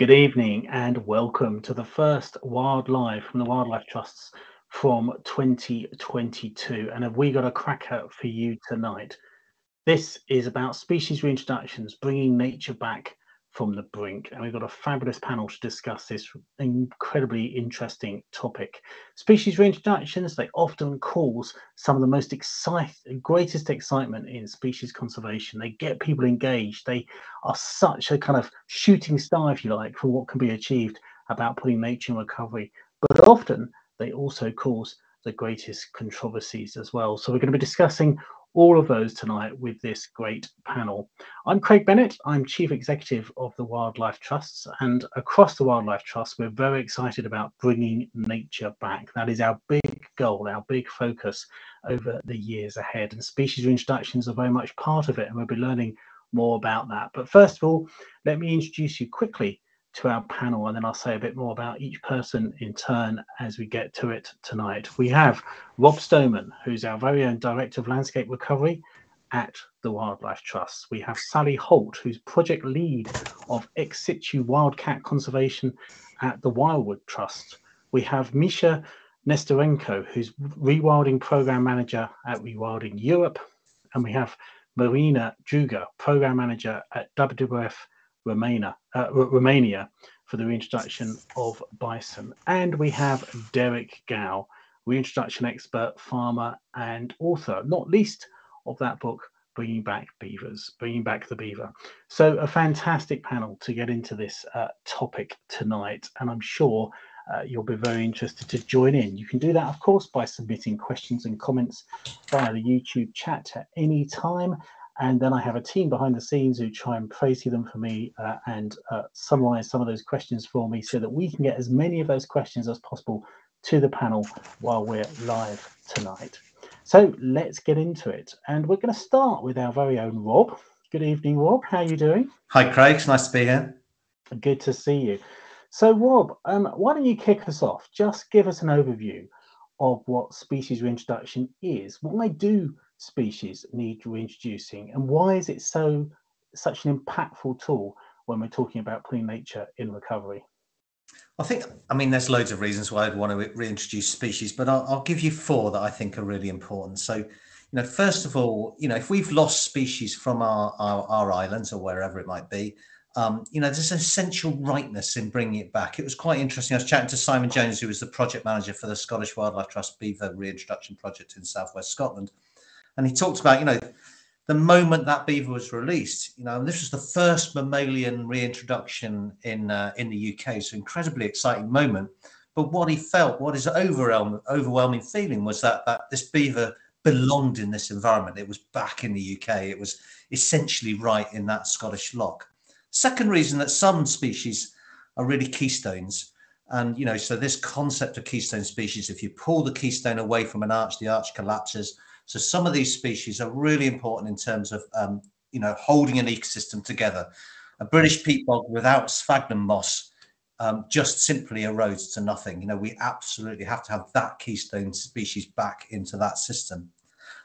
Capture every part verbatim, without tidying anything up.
Good evening and welcome to the first Wildlife from the Wildlife Trusts from twenty twenty-two. And have we got a cracker for you tonight? This is about species reintroductions, bringing nature back from the brink. And we've got a fabulous panel to discuss this incredibly interesting topic. Species reintroductions, they often cause some of the most exciting, greatest excitement in species conservation. They get people engaged. They are such a kind of shooting star, if you like, for what can be achieved about putting nature in recovery. But often they also cause the greatest controversies as well. So we're going to be discussing all of those tonight with this great panel. I'm Craig Bennett, I'm Chief Executive of the Wildlife Trusts, and across the Wildlife Trust, we're very excited about bringing nature back. That is our big goal, our big focus over the years ahead, and species reintroductions are very much part of it, and we'll be learning more about that. But first of all, let me introduce you quickly to our panel, and then I'll say a bit more about each person in turn as we get to it tonight. We have Rob Stoneman, who's our very own Director of Landscape Recovery at the Wildlife Trust. We have Sally Holt, who's Project Lead of Ex Situ Wildcat Conservation at the Wildwood Trust. We have Misha Nesterenko, who's Rewilding Programme Manager at Rewilding Europe. And we have Marina Druga, Programme Manager at W W F Romania, uh, Romania for the reintroduction of bison. And we have Derek Gow, reintroduction expert, farmer and author, not least of that book, Bringing Back Beavers, Bringing Back the Beaver. So a fantastic panel to get into this uh, topic tonight, and I'm sure uh, you'll be very interested to join in. You can do that, of course, by submitting questions and comments via the YouTube chat at any time. And then I have a team behind the scenes who try and praise them for me uh, and uh, summarize some of those questions for me so that we can get as many of those questions as possible to the panel while we're live tonight. So let's get into it. And we're going to start with our very own Rob. Good evening, Rob. How are you doing? Hi, Craig. It's nice to be here. Good to see you. So, Rob, um, why don't you kick us off? Just give us an overview of what species reintroduction is. Why do species need reintroducing, and why is it so such an impactful tool when we're talking about putting nature in recovery? I think, I mean, there's loads of reasons why I'd want to reintroduce species, but I'll, I'll give you four that I think are really important. So, you know, first of all, you know, if we've lost species from our, our, our islands or wherever it might be, um, you know, there's an essential rightness in bringing it back. It was quite interesting. I was chatting to Simon Jones, who was the project manager for the Scottish Wildlife Trust Beaver Reintroduction Project in Southwest Scotland. And he talked about, you know, the moment that beaver was released, you know, and this was the first mammalian reintroduction in uh, in the U K. So incredibly exciting moment. But what he felt, what his overwhelming, overwhelming feeling was that, that this beaver belonged in this environment. It was back in the U K. It was essentially right in that Scottish loch. Second reason that some species are really keystones. And, you know, so this concept of keystone species, if you pull the keystone away from an arch, the arch collapses. So some of these species are really important in terms of, um, you know, holding an ecosystem together. A British peat bog without sphagnum moss um, just simply erodes to nothing. You know, we absolutely have to have that keystone species back into that system.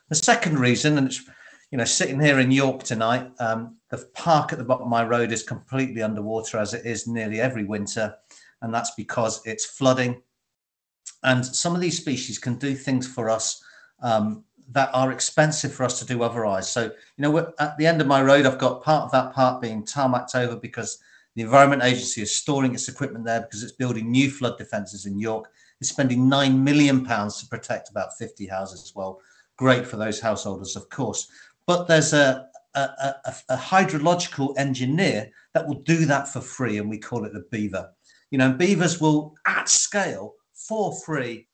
The second reason, and it's, you know, sitting here in York tonight, um, the park at the bottom of my road is completely underwater, as it is nearly every winter, and that's because it's flooding. And some of these species can do things for us um, that are expensive for us to do otherwise. So, you know, we're, at the end of my road, I've got part of that part being tarmacked over because the Environment Agency is storing its equipment there because it's building new flood defences in York. It's spending nine million pounds to protect about fifty houses as well. Great for those householders, of course. But there's a, a, a, a hydrological engineer that will do that for free, and we call it the beaver. You know, beavers will, at scale, for free,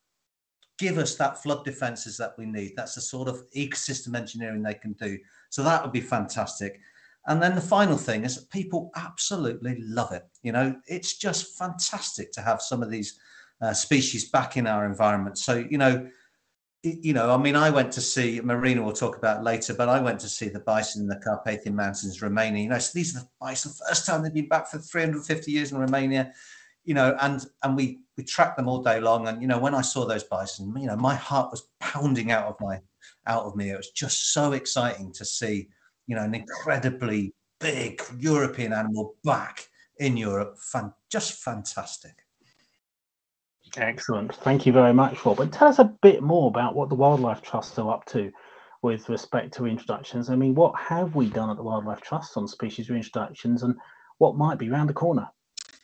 give us that flood defences that we need. That's the sort of ecosystem engineering they can do. So that would be fantastic. And then the final thing is that people absolutely love it. You know, it's just fantastic to have some of these uh, species back in our environment. So, you know, you know, I mean, I went to see, Marina will talk about later, but I went to see the bison in the Carpathian Mountains, Romania. You know, so these are the bison, first time they've been back for three hundred fifty years in Romania. You know, and and we we tracked them all day long, and you know, when I saw those bison, you know, my heart was pounding out of my out of me. It was just so exciting to see, you know, an incredibly big European animal back in Europe. Fan just fantastic. Excellent. Thank you very much, Rob. And tell us a bit more about what the Wildlife Trusts are up to with respect to reintroductions. I mean, what have we done at the Wildlife Trust on species reintroductions, and what might be around the corner?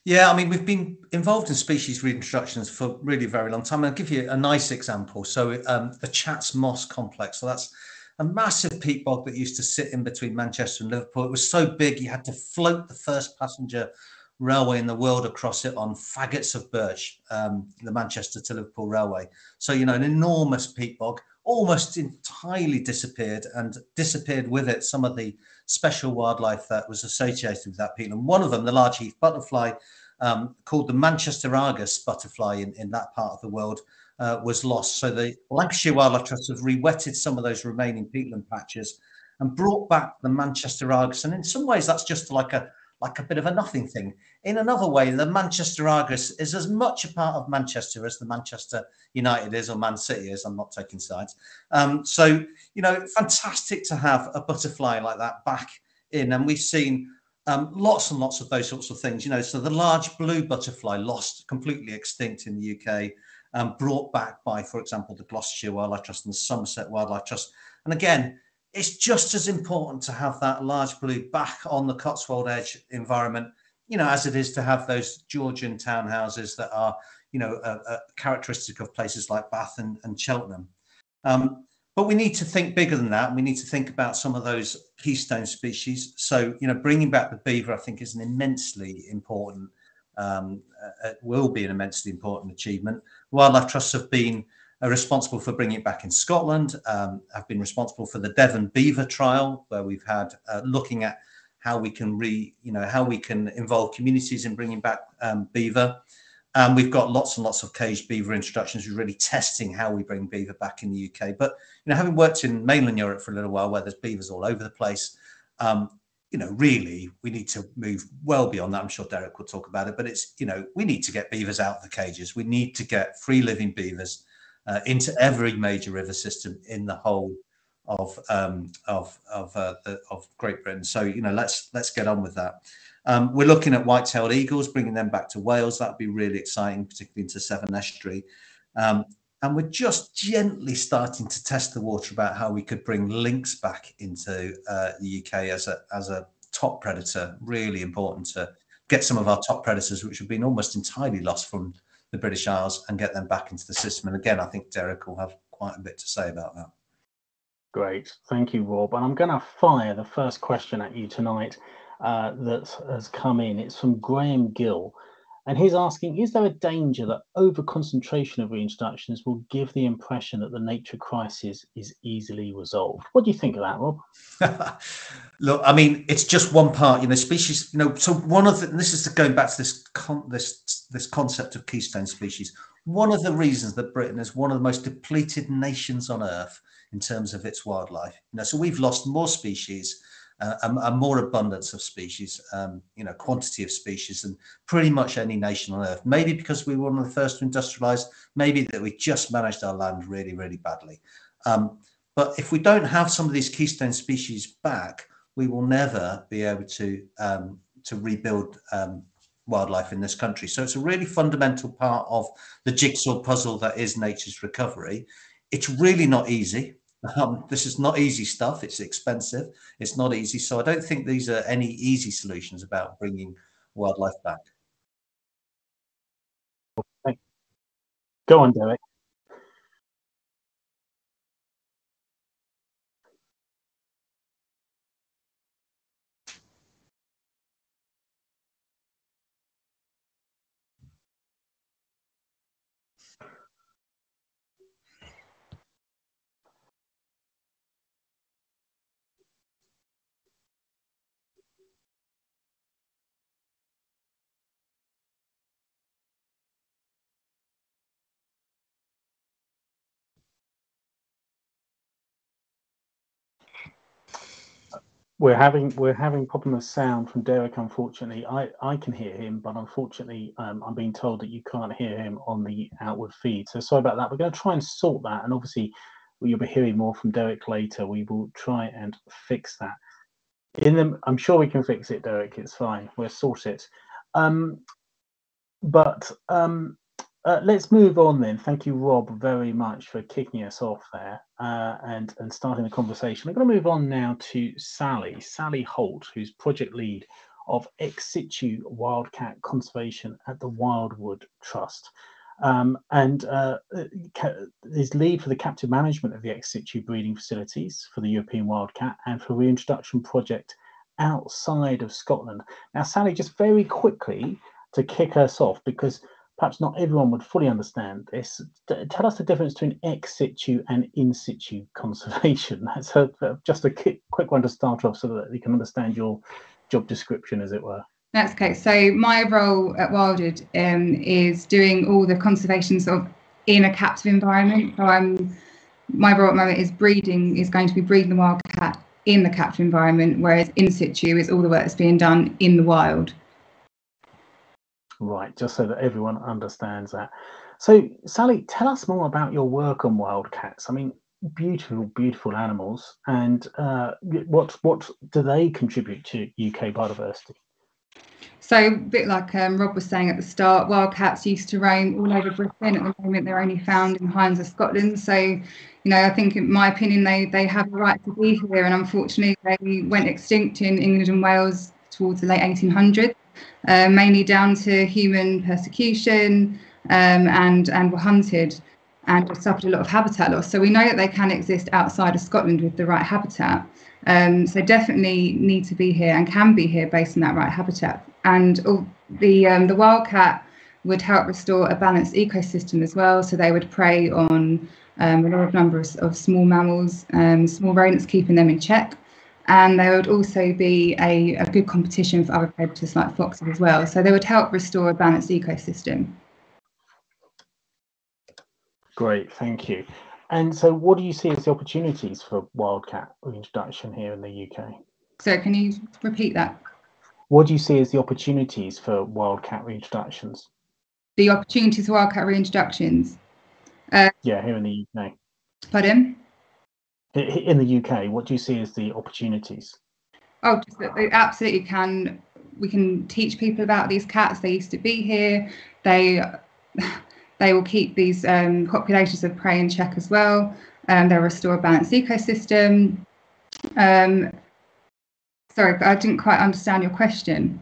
Yeah, I mean, we've been involved in species reintroductions for really very long time. And I'll give you a nice example. So um, the Chats Moss Complex. So that's a massive peat bog that used to sit in between Manchester and Liverpool. It was so big, you had to float the first passenger railway in the world across it on faggots of birch, um, the Manchester to Liverpool railway. So, you know, an enormous peat bog almost entirely disappeared, and disappeared with it some of the special wildlife that was associated with that peatland. One of them, the large heath butterfly, um, called the Manchester Argus butterfly in, in that part of the world, uh, was lost. So the Lancashire Wildlife Trust have re-wetted some of those remaining peatland patches and brought back the Manchester Argus. And in some ways, that's just like a like a bit of a nothing thing. In another way, the Manchester Argus is as much a part of Manchester as the Manchester United is, or Man City is. I'm not taking sides. Um, so, you know, fantastic to have a butterfly like that back in. And we've seen um, lots and lots of those sorts of things, you know. So the large blue butterfly, lost, completely extinct in the U K, um, brought back by, for example, the Gloucestershire Wildlife Trust and the Somerset Wildlife Trust. And again, it's just as important to have that large blue back on the Cotswold Edge environment, you know, as it is to have those Georgian townhouses that are, you know, uh, uh, characteristic of places like Bath and, and Cheltenham. Um, but we need to think bigger than that. We need to think about some of those keystone species. So, you know, bringing back the beaver, I think, is an immensely important, um, uh, will be an immensely important achievement. Wildlife trusts have been are responsible for bringing it back in Scotland. Um, I've been responsible for the Devon Beaver trial, where we've had uh, looking at how we can re, you know, how we can involve communities in bringing back um, beaver. And um, we've got lots and lots of caged beaver introductions. We're really testing how we bring beaver back in the U K. But you know, having worked in mainland Europe for a little while, where there's beavers all over the place, um, you know, really we need to move well beyond that. I'm sure Derek will talk about it, but it's, you know, we need to get beavers out of the cages. We need to get free living beavers Uh, into every major river system in the whole of um, of of, uh, the, of Great Britain. So, you know, let's let's get on with that. Um, we're looking at white-tailed eagles, bringing them back to Wales. That would be really exciting, particularly into Severn Estuary. Um, and we're just gently starting to test the water about how we could bring lynx back into uh, the U K as a as a top predator. Really important to get some of our top predators, which have been almost entirely lost from the British Isles, and get them back into the system. And again, I think Derek will have quite a bit to say about that. Great. Thank you, Rob. And I'm going to fire the first question at you tonight uh, that has come in. It's from Graham Gill. And he's asking, is there a danger that over-concentration of reintroductions will give the impression that the nature crisis is easily resolved? What do you think of that, Rob? Look, I mean, it's just one part, you know, species, you know, so one of the, and this is going back to this, con this, this concept of keystone species. One of the reasons that Britain is one of the most depleted nations on earth in terms of its wildlife. You know, so we've lost more species, Uh, a, a more abundance of species, um, you know, quantity of species than pretty much any nation on earth. Maybe because we were one of the first to industrialize, maybe that we just managed our land really, really badly. Um, but if we don't have some of these keystone species back, we will never be able to um, to rebuild um, wildlife in this country. So it's a really fundamental part of the jigsaw puzzle that is nature's recovery. It's really not easy. Um, this is not easy stuff. It's expensive. It's not easy. So I don't think these are any easy solutions about bringing wildlife back. Go on, Derek. We're having we're having problem with sound from Derek. Unfortunately, I I can hear him, but unfortunately, um, I'm being told that you can't hear him on the outward feed. So sorry about that. We're going to try and sort that, and obviously, you'll be hearing more from Derek later. We will try and fix that. In them, I'm sure we can fix it, Derek. It's fine. We'll sort it. Um, but um, uh, let's move on then. Thank you, Rob, very much for kicking us off there uh, and, and starting the conversation. We're going to move on now to Sally, Sally Holt, who's project lead of ex situ wildcat conservation at the Wildwood Trust, um, and uh, is lead for the captive management of the ex situ breeding facilities for the European wildcat and for reintroduction project outside of Scotland. Now, Sally, just very quickly to kick us off, because perhaps not everyone would fully understand this, tell us the difference between ex situ and in situ conservation. That's a, just a quick one to start off so that you can understand your job description, as it were. That's okay. So my role at Wildwood um, is doing all the conservation sort of in a captive environment. So I'm, my role at the moment is breeding, is going to be breeding the wildcat in the captive environment, whereas in situ is all the work that's being done in the wild. Right, just so that everyone understands that. So Sally, tell us more about your work on wildcats. I mean, beautiful, beautiful animals, and uh, what what do they contribute to U K biodiversity? So, a bit like um, Rob was saying at the start, wildcats used to roam all over Britain. At the moment, they're only found in the Highlands of Scotland. So, you know, I think, in my opinion, they they have the right to be here, and unfortunately, they went extinct in England and Wales towards the late eighteen hundreds, uh, mainly down to human persecution, um, and and were hunted and have suffered a lot of habitat loss. So we know that they can exist outside of Scotland with the right habitat. Um, so definitely need to be here and can be here based on that right habitat. And all the, um, the wildcat would help restore a balanced ecosystem as well. So they would prey on um, a large number of, of small mammals, um, small rodents, keeping them in check. And they would also be a, a good competition for other predators like foxes as well. So they would help restore a balanced ecosystem. Great, thank you. And so what do you see as the opportunities for wildcat reintroduction here in the U K? So can you repeat that? What do you see as the opportunities for wildcat reintroductions? The opportunities for wildcat reintroductions? Uh, yeah, here in the U K. Pardon? In the U K, what do you see as the opportunities? Oh, just that they absolutely can. We can teach people about these cats. They used to be here. They... They will keep these um, populations of prey in check as well. Um, they'll restore a balanced ecosystem. Um, sorry, I didn't quite understand your question.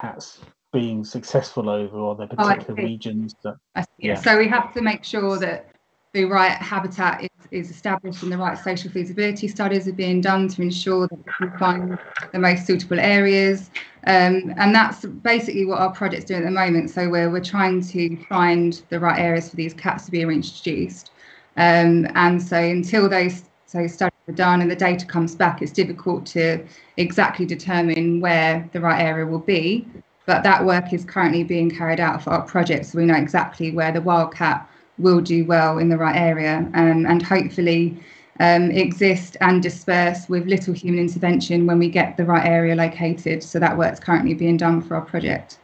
Cats being successful over, or their particular oh, regions. That, I see. Yeah. So we have to make sure that the right habitat is, is established and the right social feasibility studies are being done to ensure that we can find the most suitable areas. Um, and that's basically what our project's doing at the moment. So we're, we're trying to find the right areas for these cats to be reintroduced. Um, and so until those, those studies are done and the data comes back, it's difficult to exactly determine where the right area will be. But that work is currently being carried out for our project, so we know exactly where the wildcat will do well in the right area, um, and hopefully um, exist and disperse with little human intervention when we get the right area located. So that work's currently being done for our project.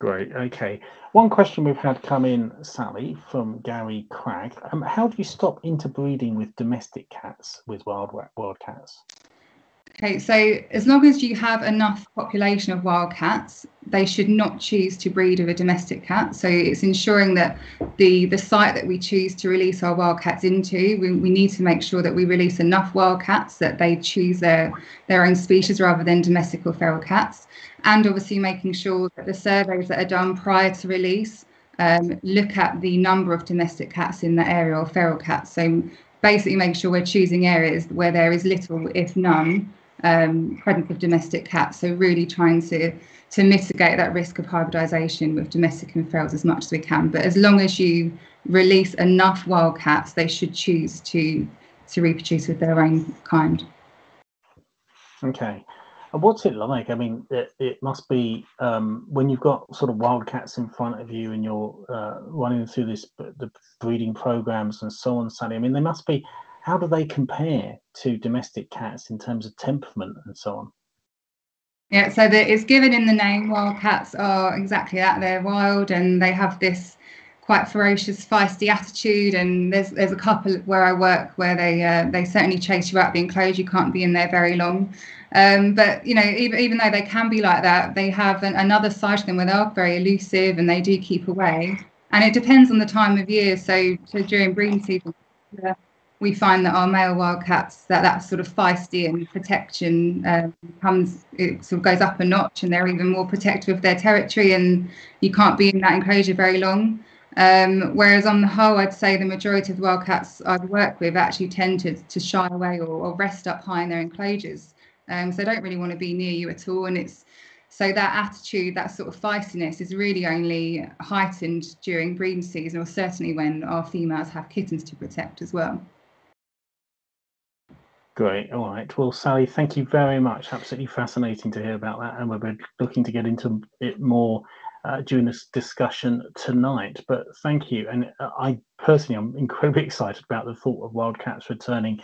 Great, okay. One question we've had come in, Sally, from Gary Cragg. Um, how do you stop interbreeding with domestic cats with wild wildcats? Okay, so as long as you have enough population of wildcats, they should not choose to breed with a domestic cat. So it's ensuring that the, the site that we choose to release our wildcats into, we, we need to make sure that we release enough wildcats that they choose their, their own species rather than domestic or feral cats. And obviously making sure that the surveys that are done prior to release um, look at the number of domestic cats in the area or feral cats. So basically make sure we're choosing areas where there is little, if none, um presence of domestic cats, so really trying to to mitigate that risk of hybridization with domestic and ferals as much as we can. But as long as you release enough wild cats, they should choose to to reproduce with their own kind. Okay, and what's it like? I mean, it, it must be um when you've got sort of wild cats in front of you and you're uh running through this the breeding programs and so on, Sally, I mean, they must be, how do they compare to domestic cats in terms of temperament and so on? Yeah, so the, it's given in the name, wildcats are exactly that. They're wild and they have this quite ferocious, feisty attitude, and there's there's a couple where I work where they uh, they certainly chase you out of the enclosure. You can't be in there very long. Um, but you know, even even though they can be like that, they have an, another side to them where they are very elusive and they do keep away. And it depends on the time of year. So, so during breeding season, uh, we find that our male wildcats, that that sort of feisty and protection uh, comes, it sort of goes up a notch, and they're even more protective of their territory, and you can't be in that enclosure very long. Um, whereas on the whole, I'd say the majority of the wildcats I've worked with actually tend to, to shy away or, or rest up high in their enclosures. Um, so they don't really want to be near you at all. And it's so that attitude, that sort of feistiness, is really only heightened during breeding season, or certainly when our females have kittens to protect as well. Great. All right. Well, Sally, thank you very much. Absolutely fascinating to hear about that. And we'll be looking to get into it more uh, during this discussion tonight. But thank you. And I personally, I'm incredibly excited about the thought of wildcats returning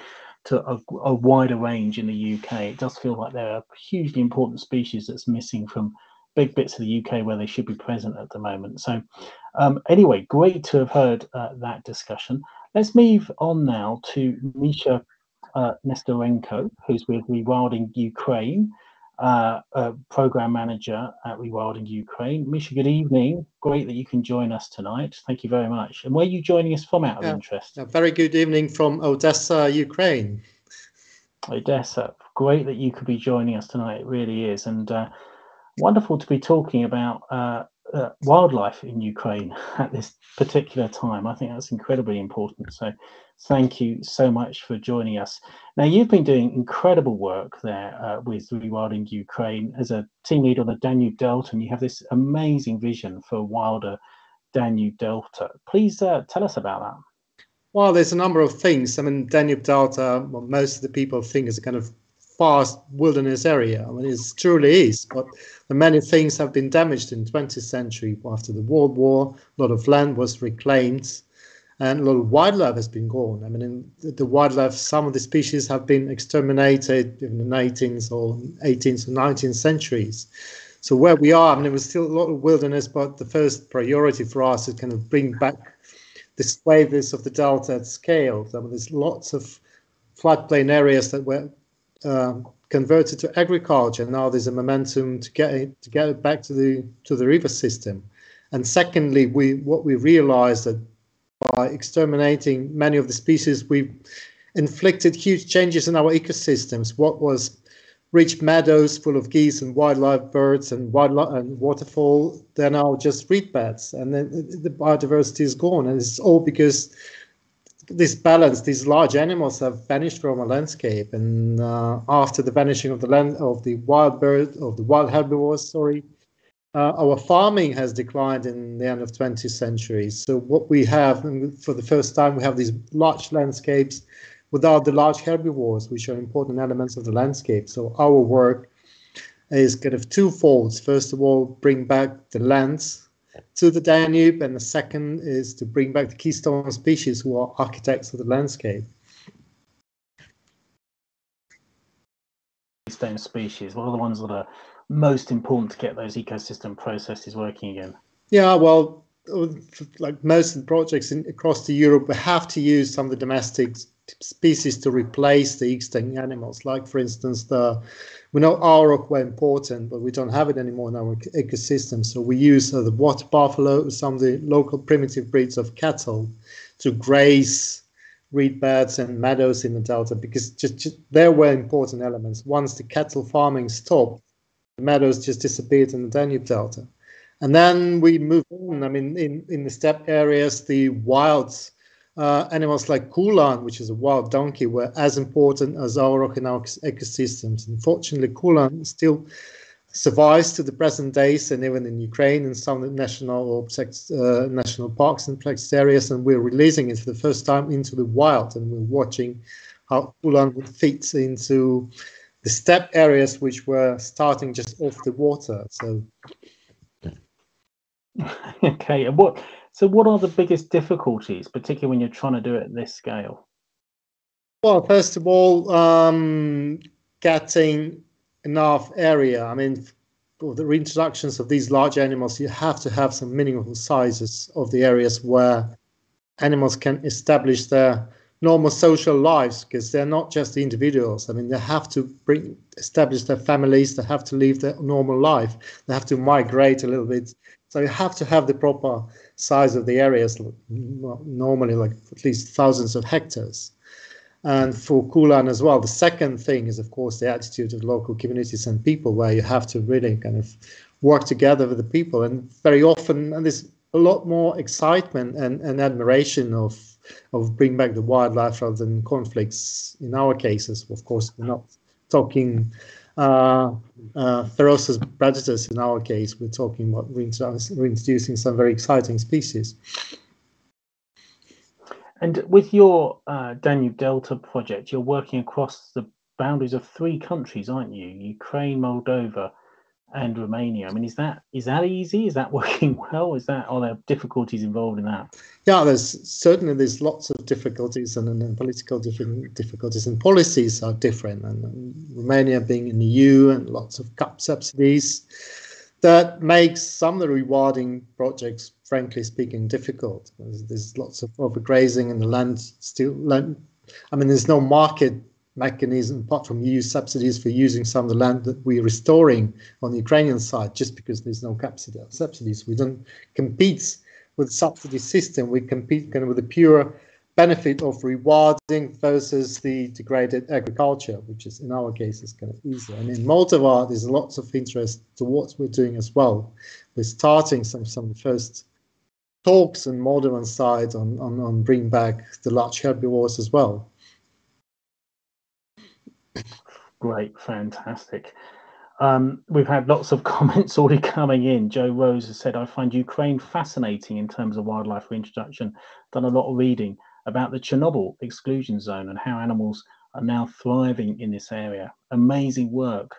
to a, a wider range in the U K. It does feel like they're a hugely important species that's missing from big bits of the U K where they should be present at the moment. So um, anyway, great to have heard uh, that discussion. Let's move on now to Misha uh, Nesterenko, who's with Rewilding Ukraine, uh, uh, Programme Manager at Rewilding Ukraine. Misha, good evening. Great that you can join us tonight. Thank you very much. And where are you joining us from, out of yeah, interest? A very good evening from Odessa, Ukraine. Odessa. Great that you could be joining us tonight. It really is. And uh, wonderful to be talking about uh, uh, wildlife in Ukraine at this particular time. I think that's incredibly important. So thank you so much for joining us. Now, you've been doing incredible work there uh, with Rewilding Ukraine as a team lead on the Danube Delta, and you have this amazing vision for a wilder Danube Delta. Please uh, tell us about that. Well, there's a number of things. I mean, Danube Delta, well, most of the people think is a kind of vast wilderness area. I mean, it truly is, but the many things have been damaged in the twentieth century. After the World War, a lot of land was reclaimed, and a lot of wildlife has been gone. I mean, in the wildlife, some of the species have been exterminated in the nineteenth or eighteenth or nineteenth centuries. So where we are, I mean, there was still a lot of wilderness, but the first priority for us is kind of bring back the swathes of the delta at scale. I mean, there's lots of floodplain areas that were uh, converted to agriculture. Now there's a momentum to get it, to get it back to the to the river system. And secondly, we what we realized that by exterminating many of the species, we inflicted huge changes in our ecosystems. What was rich meadows full of geese and wildlife, birds and wildlife and waterfowl, they're now just reed beds, and then the biodiversity is gone. And it's all because this balance, these large animals have vanished from our landscape. And uh, after the vanishing of the land of the wild bird of the wild herbivores, sorry. Uh, our farming has declined in the end of twentieth century. So what we have, and for the first time, we have these large landscapes without the large herbivores, which are important elements of the landscape. So our work is kind of twofold. First of all, bring back the lands to the Danube, and the second is to bring back the keystone species who are architects of the landscape. Keystone species, what are the ones that are most important to get those ecosystem processes working again? Yeah, well, like most of the projects in, across the Europe, we have to use some of the domestic species to replace the extinct animals. Like, for instance, the we know auroch were important, but we don't have it anymore in our ecosystem. So we use uh, the water buffalo, some of the local primitive breeds of cattle to graze reed beds and meadows in the delta, because just, just there were important elements. Once the cattle farming stopped, meadows just disappeared in the Danube Delta. And then we move on. I mean, in, in the steppe areas, the wild uh, animals like Kulan, which is a wild donkey, were as important as auroch in our ecosystems. Unfortunately, Kulan still survives to the present days, and even in Ukraine and some national uh, national parks and protected areas. And we're releasing it for the first time into the wild, and we're watching how Kulan fits into the steppe areas which were starting just off the water. So okay, and what so what are the biggest difficulties, particularly when you're trying to do it at this scale? Well, first of all, um getting enough area. I mean, for the reintroductions of these large animals, you have to have some minimal sizes of the areas where animals can establish their normal social lives, because they're not just the individuals. I mean, they have to bring, establish their families, they have to live their normal life, they have to migrate a little bit. So you have to have the proper size of the areas, normally like at least thousands of hectares. And for Kulan as well, the second thing is, of course, the attitude of local communities and people, where you have to really kind of work together with the people. And very often, and there's a lot more excitement and, and admiration of of bring back the wildlife rather than conflicts. In our cases, of course, we're not talking uh, uh, ferocious predators. In our case, we're talking about reintroducing some very exciting species. And with your uh, Danube Delta project, you're working across the boundaries of three countries, aren't you? Ukraine, Moldova, and Romania. I mean, is that is that easy? Is that working well? Is that are there difficulties involved in that? Yeah, there's certainly there's lots of difficulties, and, and, and political different difficulties, and policies are different. And, and Romania being in the E U, and lots of C A P subsidies, that makes some of the rewilding projects, frankly speaking, difficult. There's, there's lots of overgrazing, and the land still. Land, I mean, there's no market mechanism apart from E U subsidies for using some of the land that we're restoring on the Ukrainian side, just because there's no subsidies. We don't compete with the subsidy system. We compete kind of with the pure benefit of rewarding versus the degraded agriculture, which is in our case is kind of easier. And in Moldova, there's lots of interest towards what we're doing as well. We're starting some some of the first talks on Moldovan side on, on, on bringing back the large herbivores as well. Great, fantastic. Um, we've had lots of comments already coming in. Joe Rose has said, I find Ukraine fascinating in terms of wildlife reintroduction. Done a lot of reading about the Chernobyl exclusion zone and how animals are now thriving in this area. Amazing work.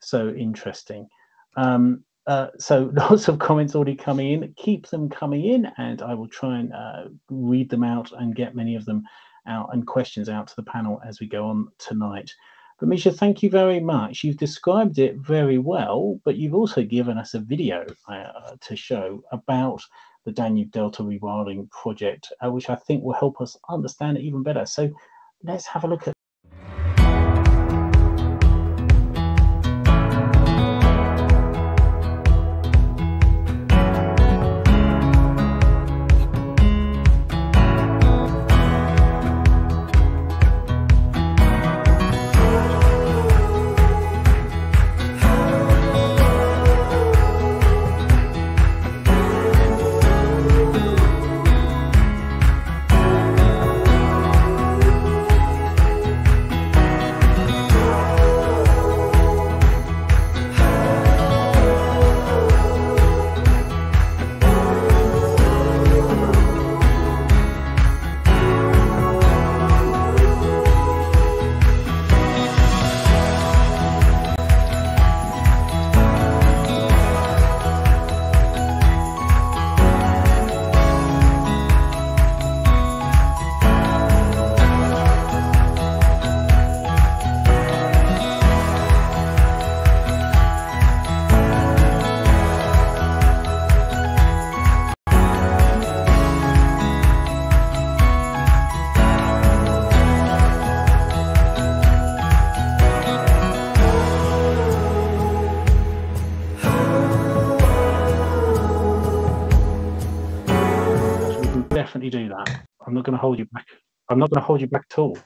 So interesting. Um, uh, so lots of comments already coming in. Keep them coming in, and I will try and uh, read them out and get many of them out and questions out to the panel as we go on tonight. But Misha, thank you very much. You've described it very well, but you've also given us a video uh, to show about the Danube Delta Rewilding Project, uh, which I think will help us understand it even better. So let's have a look at. Do that. I'm not going to hold you back. I'm not going to hold you back at all.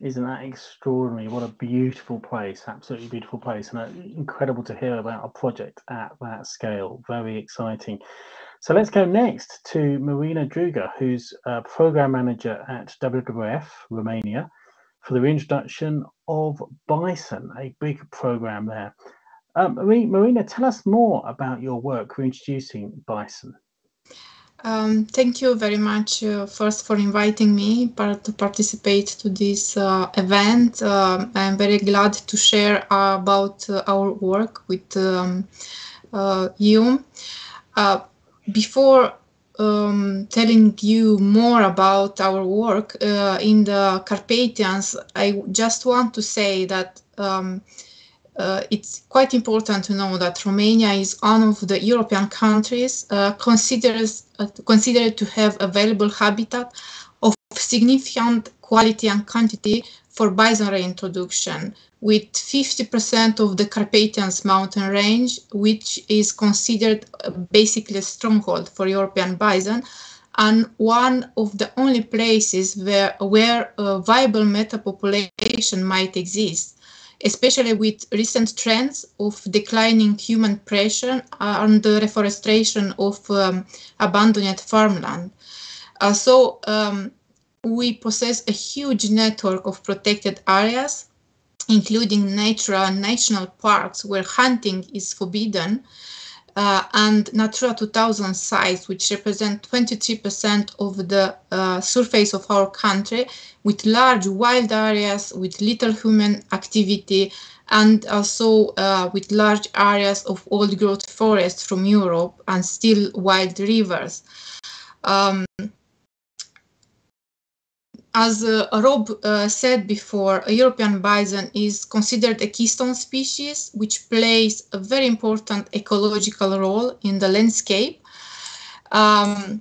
Isn't that extraordinary? What a beautiful place, absolutely beautiful place, and uh, incredible to hear about a project at that scale. Very exciting. So let's go next to Marina Druga, who's a program manager at W W F Romania for the reintroduction of bison, a big program there. Um, Marina, tell us more about your work reintroducing bison. Um, thank you very much uh, first for inviting me part to participate to this uh, event. Uh, I'm very glad to share uh, about uh, our work with um, uh, you. Uh, before um, telling you more about our work uh, in the Carpathians, I just want to say that um, Uh, it's quite important to know that Romania is one of the European countries uh, considers, uh, considered to have available habitat of significant quality and quantity for bison reintroduction, with fifty percent of the Carpathian mountain range, which is considered uh, basically a stronghold for European bison, and one of the only places where, where a viable metapopulation might exist, especially with recent trends of declining human pressure and the reforestation of um, abandoned farmland. Uh, so um, we possess a huge network of protected areas, including natural and national parks where hunting is forbidden, uh, and Natura two thousand sites, which represent twenty-three percent of the uh, surface of our country, with large wild areas, with little human activity, and also uh, with large areas of old-growth forests from Europe and still wild rivers. Um, as uh, Rob uh, said before, European bison is considered a keystone species, which plays a very important ecological role in the landscape. Um,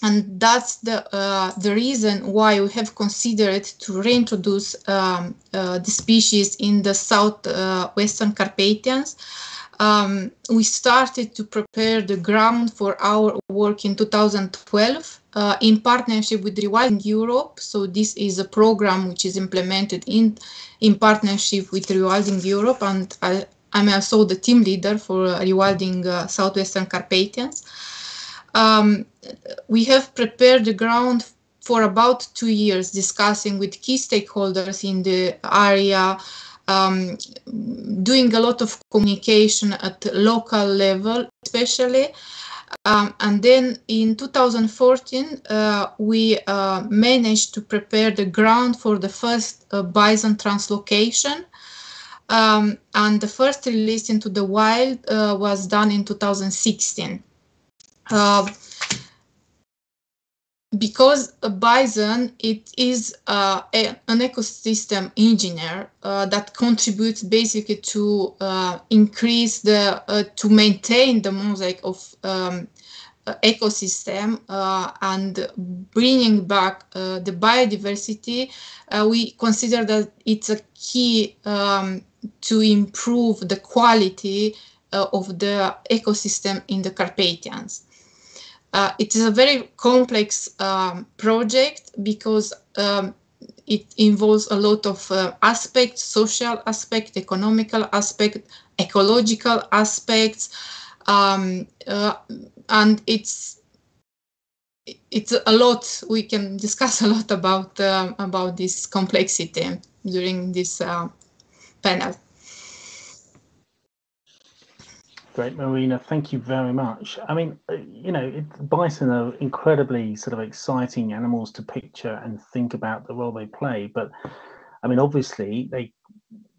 And that's the, uh, the reason why we have considered to reintroduce um, uh, the species in the southwestern uh, Carpathians. Um, we started to prepare the ground for our work in two thousand twelve uh, in partnership with Rewilding Europe. So this is a program which is implemented in, in partnership with Rewilding Europe, and I, I'm also the team leader for Rewilding uh, Southwestern Carpathians. Um, we have prepared the ground for about two years, discussing with key stakeholders in the area, um, doing a lot of communication at local level, especially. Um, and then in two thousand fourteen, uh, we uh, managed to prepare the ground for the first uh, bison translocation. Um, and the first release into the wild uh, was done in two thousand sixteen. Uh, because a bison, it is uh, a, an ecosystem engineer uh, that contributes basically to uh, increase the, uh, to maintain the mosaic of um, uh, ecosystem uh, and bringing back uh, the biodiversity. Uh, we consider that it's a key um, to improve the quality uh, of the ecosystem in the Carpathians. Uh, it is a very complex um, project because um, it involves a lot of uh, aspects, social aspect, economical aspect, ecological aspects, um, uh, and it's it's a lot. We can discuss a lot about uh, about this complexity during this uh, panel. Great, Marina. Thank you very much. I mean, you know, it, bison are incredibly sort of exciting animals to picture and think about the role they play. But I mean, obviously, they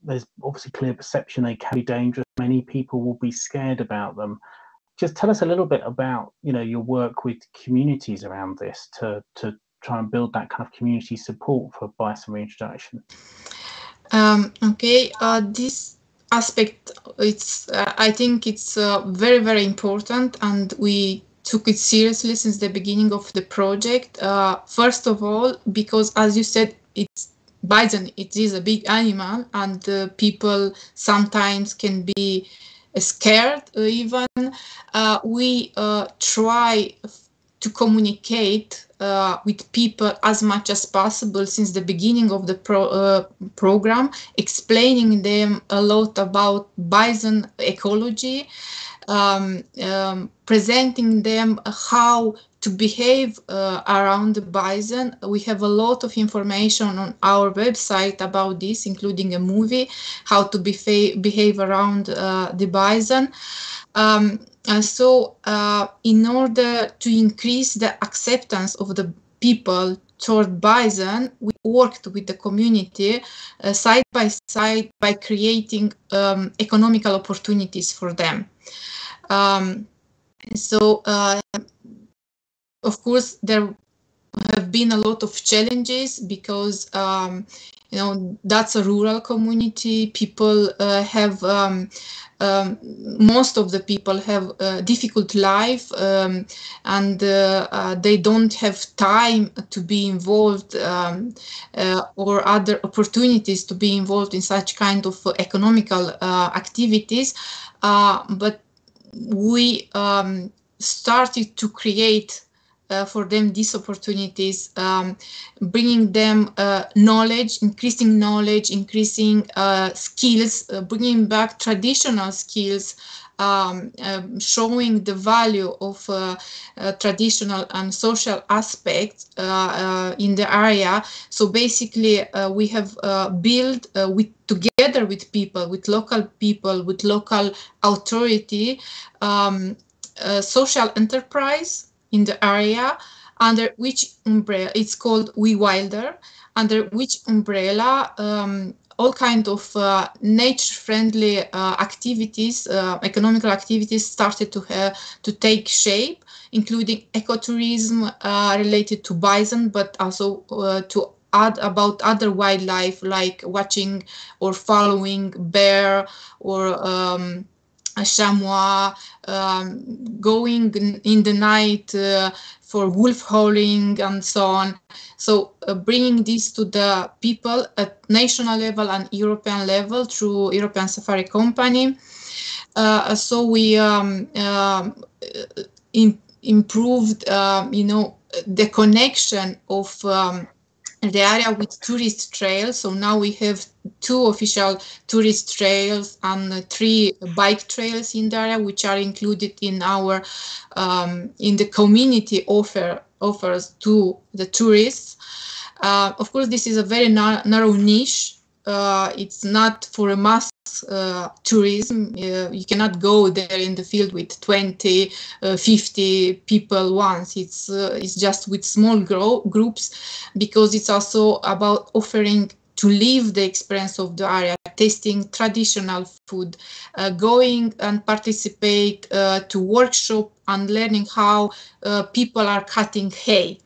there's obviously clear perception they can be dangerous. Many people will be scared about them. Just tell us a little bit about, you know, your work with communities around this to to try and build that kind of community support for bison reintroduction. Um, okay, uh, this. aspect, it's uh, I think it's uh, very, very important, and we took it seriously since the beginning of the project. Uh, first of all, because as you said, it's bison, it is a big animal, and uh, people sometimes can be scared even. Uh, we uh, try to communicate uh, with people as much as possible since the beginning of the pro uh, program, explaining them a lot about bison ecology, um, um, presenting them how to behave uh, around the bison. We have a lot of information on our website about this, including a movie, how to behave around uh, the bison. Um, and so uh, in order to increase the acceptance of the people toward bison, we worked with the community uh, side by side by creating um, economical opportunities for them. Um, so uh, Of course, there have been a lot of challenges because, um, you know, that's a rural community. People uh, have, um, um, most of the people have a difficult life um, and uh, uh, they don't have time to be involved um, uh, or other opportunities to be involved in such kind of economical uh, activities. Uh, but we um, started to create Uh, for them these opportunities, um, bringing them uh, knowledge, increasing knowledge, increasing uh, skills, uh, bringing back traditional skills, um, uh, showing the value of uh, uh, traditional and social aspects uh, uh, in the area. So basically uh, we have uh, built uh, with together with people, with local people, with local authority, um, a social enterprise in the area, under which umbrella, it's called We Wilder, under which umbrella um, all kind of uh, nature-friendly uh, activities, uh, economical activities started to, uh, to take shape, including ecotourism uh, related to bison, but also uh, to add about other wildlife, like watching or following bear or um, chamois, um, going in the night uh, for wolf howling and so on. So uh, bringing this to the people at national level and European level through European Safari Company. Uh, so we um, uh, in, improved, uh, you know, the connection of um, the area with tourist trails. So now we have two official tourist trails and three bike trails in the area, which are included in our um, in the community offer offers to the tourists. Uh, of course, this is a very nar narrow niche. Uh, it's not for a mass uh, tourism. Uh, you cannot go there in the field with twenty, uh, fifty people once. It's uh, it's just with small gro groups, because it's also about offering to live the experience of the area, tasting traditional food, uh, going and participate uh, to workshop and learning how uh, people are cutting hay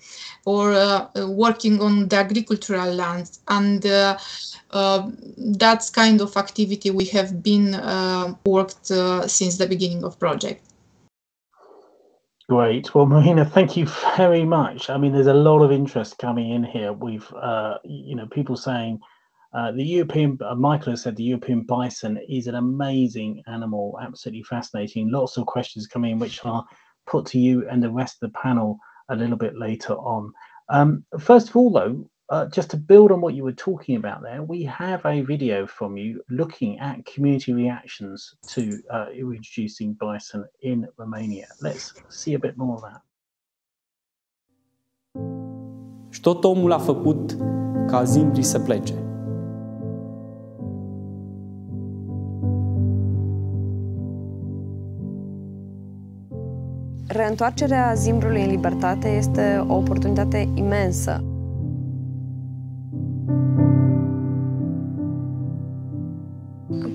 or uh, working on the agricultural lands. And uh, uh, that's kind of activity we have been uh, worked uh, since the beginning of project. Great. Well, Marina, thank you very much. I mean, there's a lot of interest coming in here. We've, uh, you know, people saying uh, the European, uh, Michael has said the European bison is an amazing animal, absolutely fascinating. Lots of questions coming in, which are put to you and the rest of the panel a little bit later on. Um, first of all, though, uh, just to build on what you were talking about there, we have a video from you looking at community reactions to uh, introducing bison in Romania. Let's see a bit more of that. Și tot omul a făcut ca zimbrii să plece. Reîntoarcerea zimbrului în libertate este o oportunitate imensă.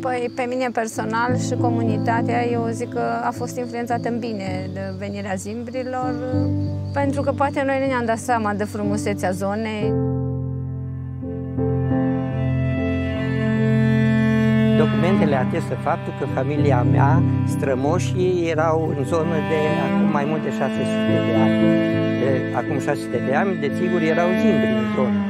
Păi, pe mine personal și comunitatea, eu zic că a fost influențată în bine de venirea zimbrilor, pentru că poate noi nu ne-am dat seama de frumusețea zonei. Documentele atestă faptul că familia mea, strămoșii, erau în zonă de acum mai mult de șase sute de ani. De, acum șase sute de ani, de sigur, erau zimbri în zonă.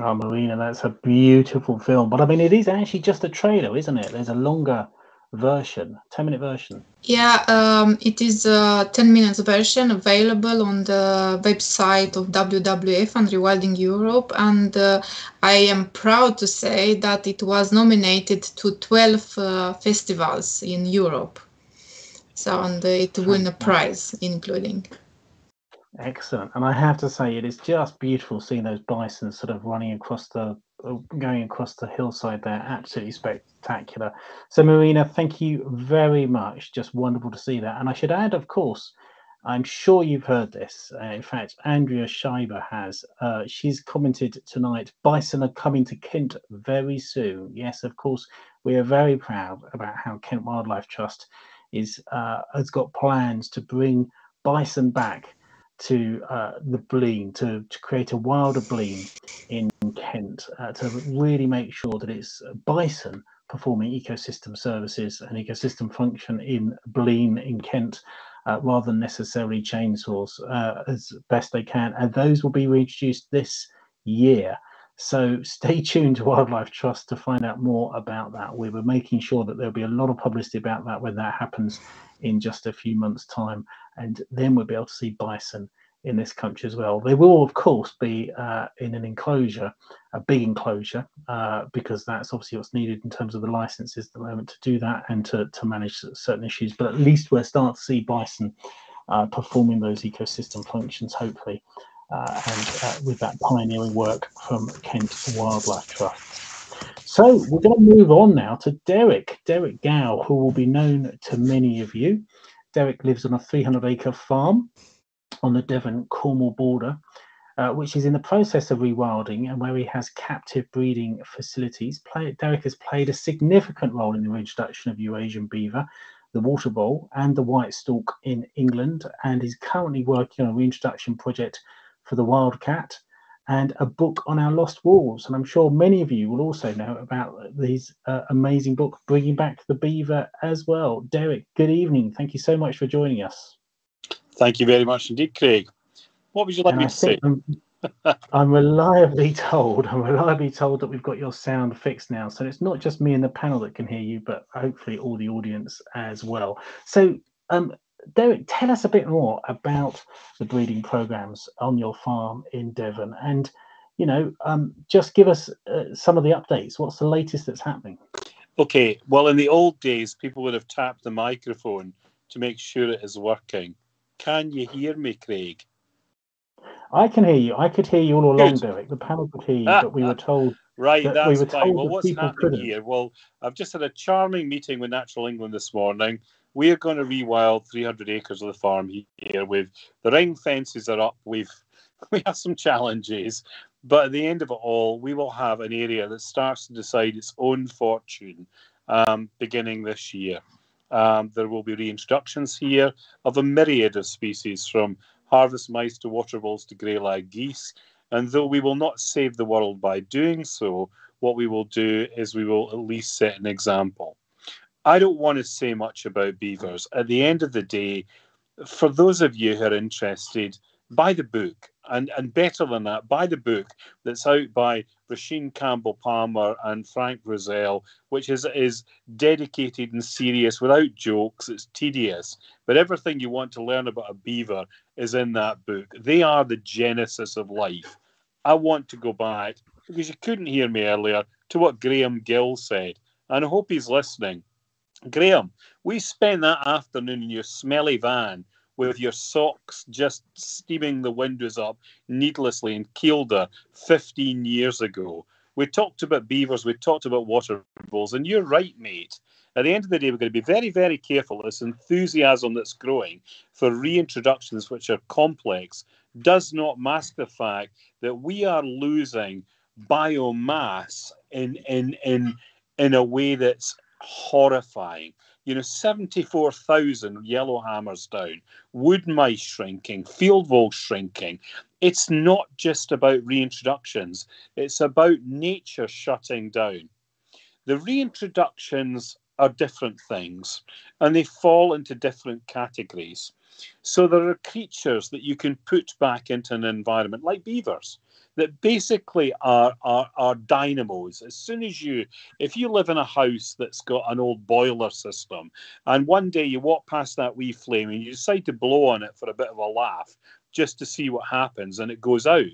Oh, Marina, that's a beautiful film. But I mean, it is actually just a trailer, isn't it? There's a longer version, ten minute version. Yeah, um, it is a ten minutes version available on the website of W W F and Rewilding Europe. And uh, I am proud to say that it was nominated to twelve uh, festivals in Europe. So and it won a prize, including. Excellent. And I have to say, it is just beautiful seeing those bison sort of running across the, going across the hillside there. Absolutely spectacular. So Marina, thank you very much. Just wonderful to see that. And I should add, of course, I'm sure you've heard this. Uh, in fact, Andrea Scheiber has. Uh, she's commented tonight, bison are coming to Kent very soon. Yes, of course, we are very proud about how Kent Wildlife Trust is uh, has got plans to bring bison back to uh, the Blean, to, to create a wilder Blean in Kent, uh, to really make sure that it's bison performing ecosystem services and ecosystem function in Blean in Kent, uh, rather than necessarily chainsaws, uh, as best they can. And those will be reintroduced this year. So stay tuned to Wildlife Trust to find out more about that. We were making sure that there'll be a lot of publicity about that when that happens in just a few months' time. And then we'll be able to see bison in this country as well. They will, of course, be uh, in an enclosure, a big enclosure, uh, because that's obviously what's needed in terms of the licenses at the moment to do that and to, to manage certain issues. But at least we'll start to see bison uh, performing those ecosystem functions, hopefully. Uh, and uh, with that pioneering work from Kent Wildlife Trust. So we're going to move on now to Derek, Derek Gow, who will be known to many of you. Derek lives on a three hundred acre farm on the Devon-Cornwall border, uh, which is in the process of rewilding and where he has captive breeding facilities. Play, Derek has played a significant role in the reintroduction of Eurasian beaver, the water vole and the white stork in England, and is currently working on a reintroduction project for the wildcat and a book on our lost wolves. And I'm sure many of you will also know about these uh, amazing book, Bringing Back the Beaver as well. Derek, good evening. Thank you so much for joining us. Thank you very much indeed, Craig. What would you like and me I to say? I'm, I'm reliably told, I'm reliably told that we've got your sound fixed now. So it's not just me in the panel that can hear you, but hopefully all the audience as well. So, um, Derek, tell us a bit more about the breeding programs on your farm in Devon, and you know, um, just give us uh, some of the updates. What's the latest that's happening? Okay, well, in the old days, people would have tapped the microphone to make sure it is working. Can you hear me, Craig? I can hear you. I could hear you all along, Good. Derek. The panel could hear you, but we were told. Right, that that's we were told right. Well, what's happening couldn't. here? Well, I've just had a charming meeting with Natural England this morning. We're going to rewild three hundred acres of the farm here. We've, the ring fences are up. We've, we have some challenges. But at the end of it all, we will have an area that starts to decide its own fortune um, beginning this year. Um, there will be reintroductions here of a myriad of species, from harvest mice to water voles to grey-lag geese. And though we will not save the world by doing so, what we will do is we will at least set an example. I don't want to say much about beavers. At the end of the day, for those of you who are interested, buy the book. And, and better than that, buy the book that's out by Rasheen Campbell-Palmer and Frank Rozelle, which is, is dedicated and serious, without jokes. It's tedious. But everything you want to learn about a beaver is in that book. They are the genesis of life. I want to go back, because you couldn't hear me earlier, to what Graham Gill said. And I hope he's listening. Graham, we spent that afternoon in your smelly van with your socks just steaming the windows up needlessly in Kielder fifteen years ago. We talked about beavers, we talked about water voles, and you're right, mate. At the end of the day, we're going to be very, very careful. This enthusiasm that's growing for reintroductions, which are complex, does not mask the fact that we are losing biomass in, in, in, in a way that's horrifying. You know, seventy-four thousand yellow hammers down, wood mice shrinking, field voles shrinking. It's not just about reintroductions. It's about nature shutting down. The reintroductions are different things, and they fall into different categories. So there are creatures that you can put back into an environment, like beavers, that basically are, are, are dynamos. As soon as you, if you live in a house that's got an old boiler system, and one day you walk past that wee flame and you decide to blow on it for a bit of a laugh, just to see what happens, and it goes out,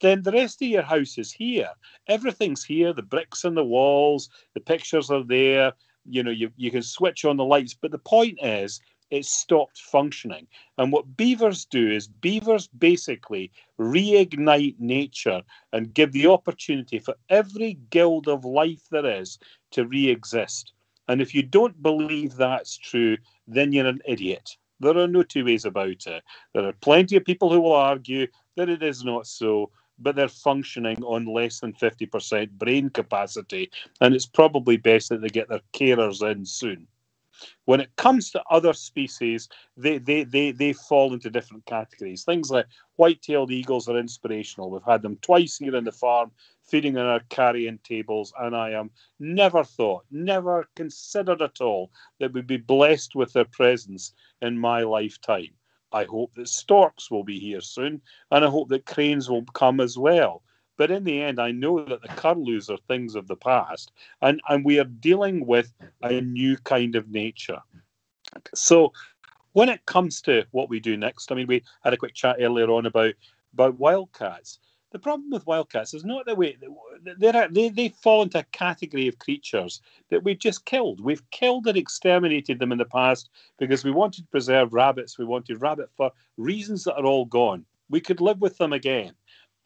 then the rest of your house is here. Everything's here, the bricks on the walls, the pictures are there, you know, you, you can switch on the lights, but the point is, it stopped functioning. And what beavers do is beavers basically reignite nature and give the opportunity for every guild of life there is to re-exist. And if you don't believe that's true, then you're an idiot. There are no two ways about it. There are plenty of people who will argue that it is not so, but they're functioning on less than fifty percent brain capacity, and it's probably best that they get their carers in soon. When it comes to other species, they, they, they, they fall into different categories. Things like white-tailed eagles are inspirational. We've had them twice here in the farm, feeding on our carrion tables, and I am never thought, never considered at all, that we'd be blessed with their presence in my lifetime. I hope that storks will be here soon, and I hope that cranes will come as well. But in the end, I know that the curlews are things of the past, and, and we are dealing with a new kind of nature. So when it comes to what we do next, I mean, we had a quick chat earlier on about, about wildcats. The problem with wildcats is not that we, they, they fall into a category of creatures that we've just killed. We've killed and exterminated them in the past because we wanted to preserve rabbits. We wanted rabbit fur, reasons that are all gone. We could live with them again.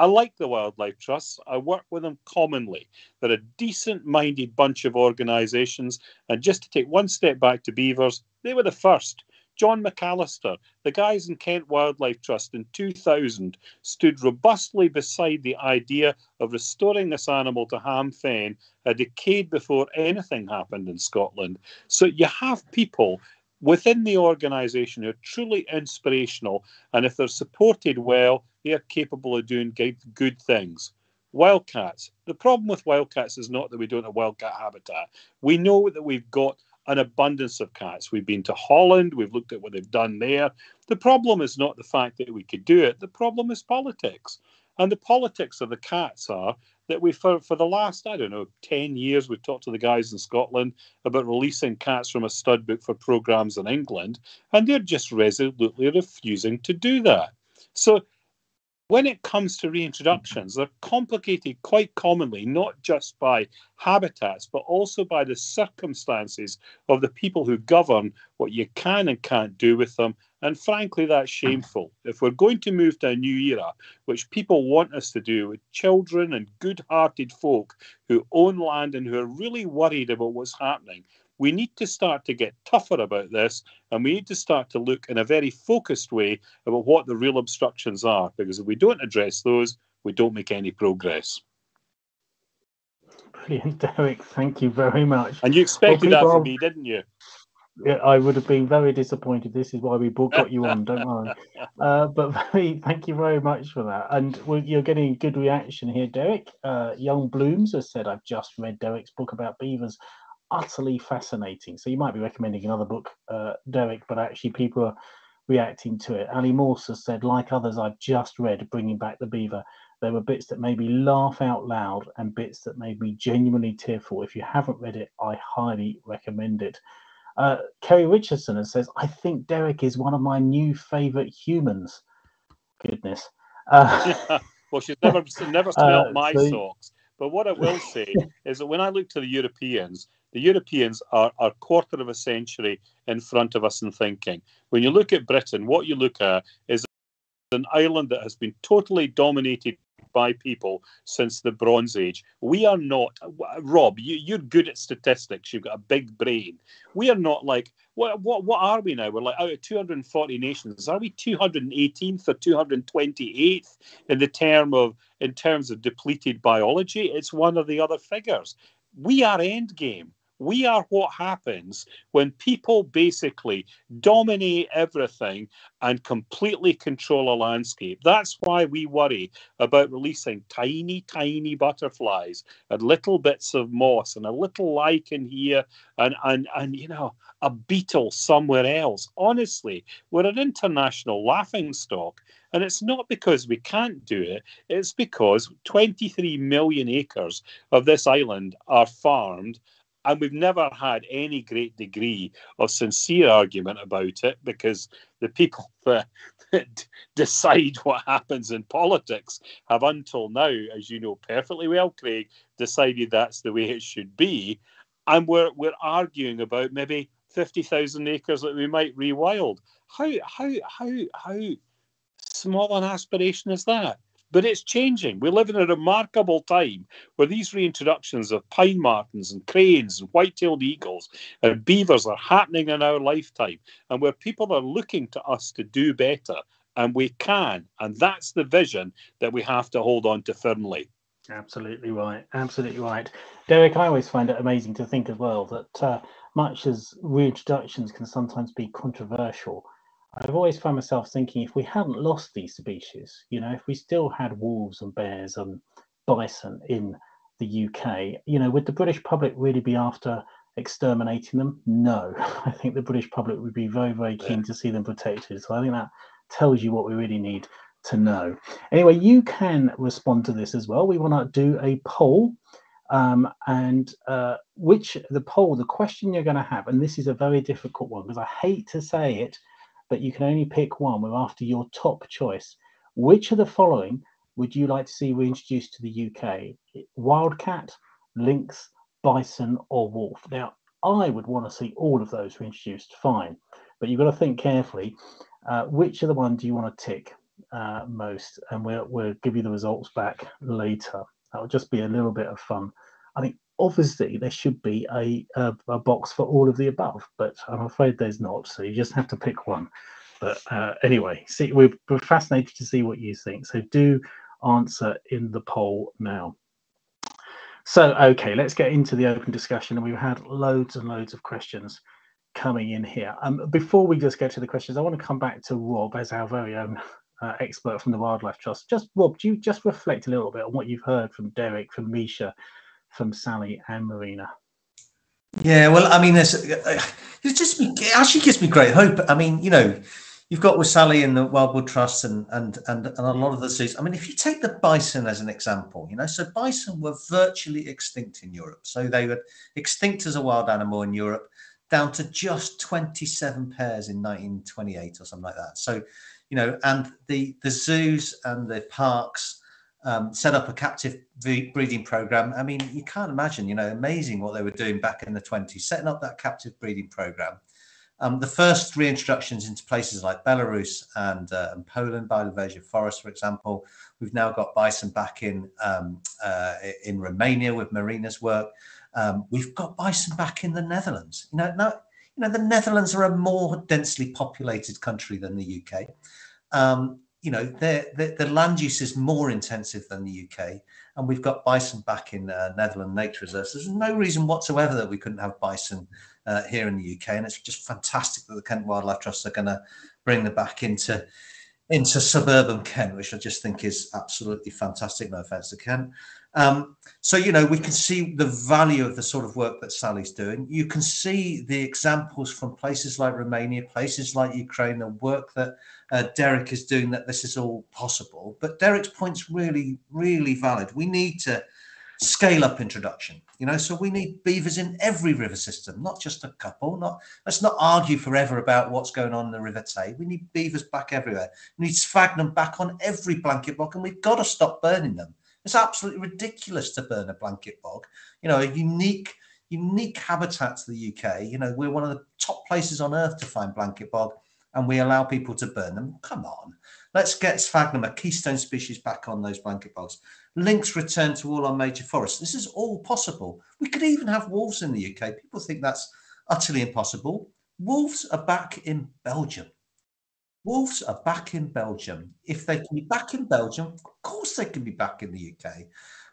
I like the Wildlife Trusts. I work with them commonly. They're a decent-minded bunch of organisations. And just to take one step back to beavers, they were the first. John McAllister, the guys in Kent Wildlife Trust in two thousand, stood robustly beside the idea of restoring this animal to Ham Fen a decade before anything happened in Scotland. So you have people within the organisation who are truly inspirational, and if they're supported well, they are capable of doing good things. Wildcats. The problem with wildcats is not that we don't have wildcat habitat. We know that we've got an abundance of cats. We've been to Holland. We've looked at what they've done there. The problem is not the fact that we could do it. The problem is politics. And the politics of the cats are that we, for, for the last, I don't know, ten years, we've talked to the guys in Scotland about releasing cats from a stud book for programmes in England, and they're just resolutely refusing to do that. So when it comes to reintroductions, they're complicated quite commonly, not just by habitats, but also by the circumstances of the people who govern what you can and can't do with them. And frankly, that's shameful. If we're going to move to a new era, which people want us to do, with children and good-hearted folk who own land and who are really worried about what's happening, we need to start to get tougher about this, and we need to start to look in a very focused way about what the real obstructions are, because if we don't address those, we don't make any progress. Brilliant, Derek. Thank you very much. And you expected well, that from me, didn't you? Yeah, I would have been very disappointed. This is why we got you on, don't worry. Uh, but very, thank you very much for that. And we're, you're getting a good reaction here, Derek. Uh, Young Blooms has said, I've just read Derek's book about beavers. Utterly fascinating. So you might be recommending another book, uh, Derek, but actually people are reacting to it. Ali Morse has said, like others I've just read, Bringing Back the Beaver, there were bits that made me laugh out loud and bits that made me genuinely tearful. If you haven't read it, I highly recommend it. Uh, Kerry Richardson has says, I think Derek is one of my new favourite humans. Goodness. Uh, yeah. Well, she's never, never smelled uh, my so... socks. But what I will say is that when I look to the Europeans, the Europeans are a quarter of a century in front of us in thinking. When you look at Britain, what you look at is an island that has been totally dominated by people since the Bronze Age. We are not, Rob, you, you're good at statistics. You've got a big brain. We are not like, what, what, what are we now? We're like out of two hundred forty nations. Are we two hundred eighteenth or two hundred twenty-eighth in the term of, in terms of depleted biology? It's one of the other figures. We are endgame. We are what happens when people basically dominate everything and completely control a landscape. That's why we worry about releasing tiny, tiny butterflies and little bits of moss and a little lichen here and, and, and you know, a beetle somewhere else. Honestly, we're an international laughingstock. And it's not because we can't do it, it's because twenty-three million acres of this island are farmed, and we've never had any great degree of sincere argument about it, because the people that, that decide what happens in politics have until now, as you know perfectly well, Craig, decided that's the way it should be. And we're, we're arguing about maybe fifty thousand acres that we might rewild. How, how, how, how... small an aspiration as that? But it's changing. We live in a remarkable time where these reintroductions of pine martens and cranes and white-tailed eagles and beavers are happening in our lifetime, and where people are looking to us to do better, and we can. And that's the vision that we have to hold on to firmly. Absolutely right. Absolutely right. Derek, I always find it amazing to think as well that uh, much as reintroductions can sometimes be controversial, I've always found myself thinking, if we hadn't lost these species, you know, if we still had wolves and bears and bison in the U K, you know, would the British public really be after exterminating them? No, I think the British public would be very, very keen yeah. to see them protected. So I think that tells you what we really need to know. Anyway, you can respond to this as well. We want to do a poll. Um, and uh, which the poll, the question you're going to have, and this is a very difficult one because I hate to say it, but you can only pick one. We're after your top choice. Which of the following would you like to see reintroduced to the U K? Wildcat, lynx, bison, or wolf? Now, I would want to see all of those reintroduced, fine. But you've got to think carefully. Uh, which of the one do you want to tick uh, most? And we'll, we'll give you the results back later. That'll just be a little bit of fun. I think, obviously, there should be a, a, a box for all of the above, but I'm afraid there's not. So you just have to pick one. But uh, anyway, see, we're, we're fascinated to see what you think. So do answer in the poll now. So, OK, let's get into the open discussion. And we've had loads and loads of questions coming in here. Um, before we just get to the questions, I want to come back to Rob as our very own uh, expert from the Wildlife Trust. Just, Rob, do you just reflect a little bit on what you've heard from Derek, from Misha, from Sally and Marina? Yeah, well, I mean, it's, it just it actually gives me great hope. I mean, you know, you've got with Sally and the Wildwood Trust and and and, and a lot of the zoos. I mean, if you take the bison as an example, you know, so bison were virtually extinct in Europe. So they were extinct as a wild animal in Europe, down to just twenty-seven pairs in nineteen twenty-eight or something like that. So, you know, and the the zoos and the parks Um, set up a captive breeding program. I mean, you can't imagine, you know, amazing what they were doing back in the twenties, setting up that captive breeding program. Um, the first reintroductions into places like Belarus and, uh, and Poland, biodiversity forests, for example. We've now got bison back in um, uh, in Romania with Marina's work. Um, we've got bison back in the Netherlands. You know, now, you know, the Netherlands are a more densely populated country than the U K. Um, You know, the, the land use is more intensive than the U K, and we've got bison back in uh, Netherland nature reserves. There's no reason whatsoever that we couldn't have bison uh, here in the U K, and it's just fantastic that the Kent Wildlife Trust are going to bring them back into into suburban Kent, which I just think is absolutely fantastic. No offence to Kent. Um, so, you know, we can see the value of the sort of work that Sally's doing. You can see the examples from places like Romania, places like Ukraine, the work that uh, Derek is doing, that this is all possible. But Derek's point's really, really valid. We need to scale up introduction, you know, so we need beavers in every river system, not just a couple. Not let's not argue forever about what's going on in the River Tay. We need beavers back everywhere. We need sphagnum back on every blanket block, and we've got to stop burning them. It's absolutely ridiculous to burn a blanket bog, you know, a unique, unique habitat to the U K. You know, we're one of the top places on earth to find blanket bog, and we allow people to burn them. Come on, let's get sphagnum, a keystone species, back on those blanket bogs. Lynx return to all our major forests. This is all possible. We could even have wolves in the U K. People think that's utterly impossible. Wolves are back in Belgium. Wolves are back in Belgium. If they can be back in Belgium, of course they can be back in the U K.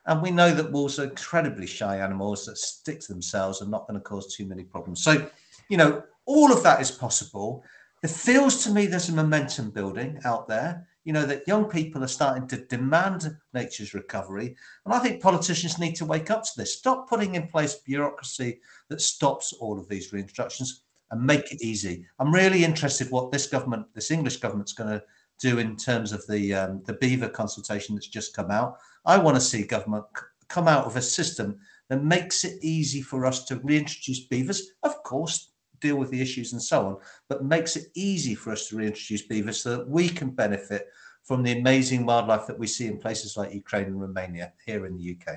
And we know that wolves are incredibly shy animals that stick to themselves and not going to cause too many problems. So, you know, all of that is possible. It feels to me there's a momentum building out there, you know, that young people are starting to demand nature's recovery. And I think politicians need to wake up to this. Stop putting in place bureaucracy that stops all of these reintroductions and make it easy. I'm really interested what this government, this English government's going to do in terms of the um, the beaver consultation that's just come out. I want to see government c- come out with a system that makes it easy for us to reintroduce beavers, of course, deal with the issues and so on, but makes it easy for us to reintroduce beavers so that we can benefit from the amazing wildlife that we see in places like Ukraine and Romania here in the U K.